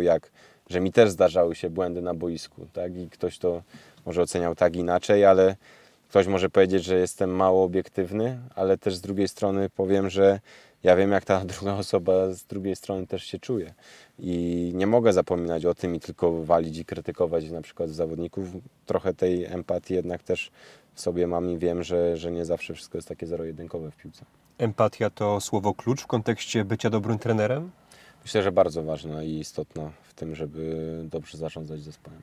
że mi też zdarzały się błędy na boisku, tak? I ktoś to może oceniał tak inaczej, ale ktoś może powiedzieć, że jestem mało obiektywny, ale też z drugiej strony powiem, że ja wiem, jak ta druga osoba z drugiej strony też się czuje. I nie mogę zapominać o tym i tylko walić i krytykować na przykład zawodników. Trochę tej empatii jednak też w sobie mam i wiem, że nie zawsze wszystko jest takie zero-jedynkowe w piłce. Empatia to słowo klucz w kontekście bycia dobrym trenerem? Myślę, że bardzo ważna i istotna w tym, żeby dobrze zarządzać zespołem.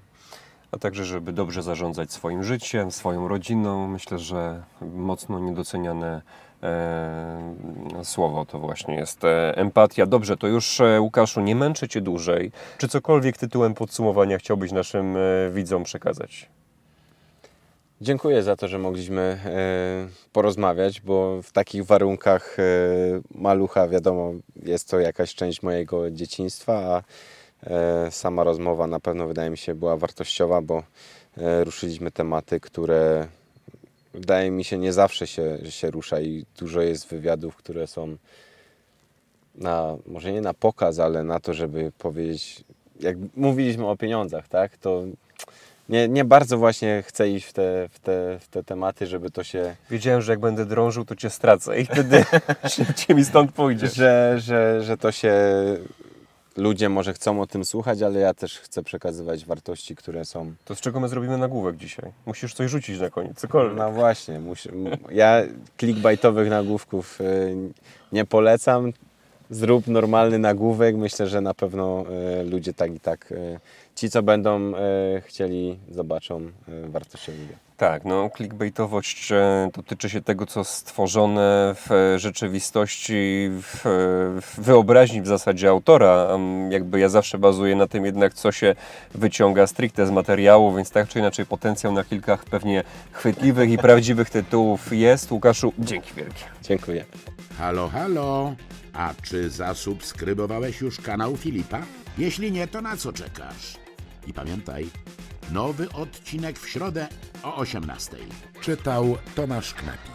A także, żeby dobrze zarządzać swoim życiem, swoją rodziną. Myślę, że mocno niedoceniane słowo to właśnie jest empatia. Dobrze, to już Łukaszu, nie męczę cię dłużej. Czy cokolwiek tytułem podsumowania chciałbyś naszym widzom przekazać? Dziękuję za to, że mogliśmy porozmawiać, bo w takich warunkach malucha, wiadomo, jest to jakaś część mojego dzieciństwa, a sama rozmowa na pewno wydaje mi się była wartościowa, bo ruszyliśmy tematy, które wydaje mi się nie zawsze się rusza i dużo jest wywiadów, które są może nie na pokaz, ale na to, żeby powiedzieć, jak mówiliśmy o pieniądzach, tak, to nie bardzo właśnie chcę iść w te tematy, żeby to się... Wiedziałem, że jak będę drążył, to cię stracę i wtedy szybciej mi stąd pójdziesz. Że to się ludzie może chcą o tym słuchać, ale ja też chcę przekazywać wartości, które są... To z czego my zrobimy nagłówek dzisiaj? Musisz coś rzucić na koniec, cokolwiek. No właśnie, ja clickbaitowych nagłówków nie polecam. Zrób normalny nagłówek, myślę, że na pewno ludzie tak i tak, ci co będą chcieli, zobaczą wartością ligę. Tak, no clickbaitowość dotyczy się tego, co stworzone w rzeczywistości, w wyobraźni w zasadzie autora. Jakby ja zawsze bazuję na tym jednak, co się wyciąga stricte z materiału, więc tak czy inaczej potencjał na kilka pewnie chwytliwych i prawdziwych tytułów jest. Łukaszu, dzięki wielkie. Dziękuję. Halo, halo. A czy zasubskrybowałeś już kanał Filipa? Jeśli nie, to na co czekasz? I pamiętaj, nowy odcinek w środę o 18:00. Czytał Tomasz Knep.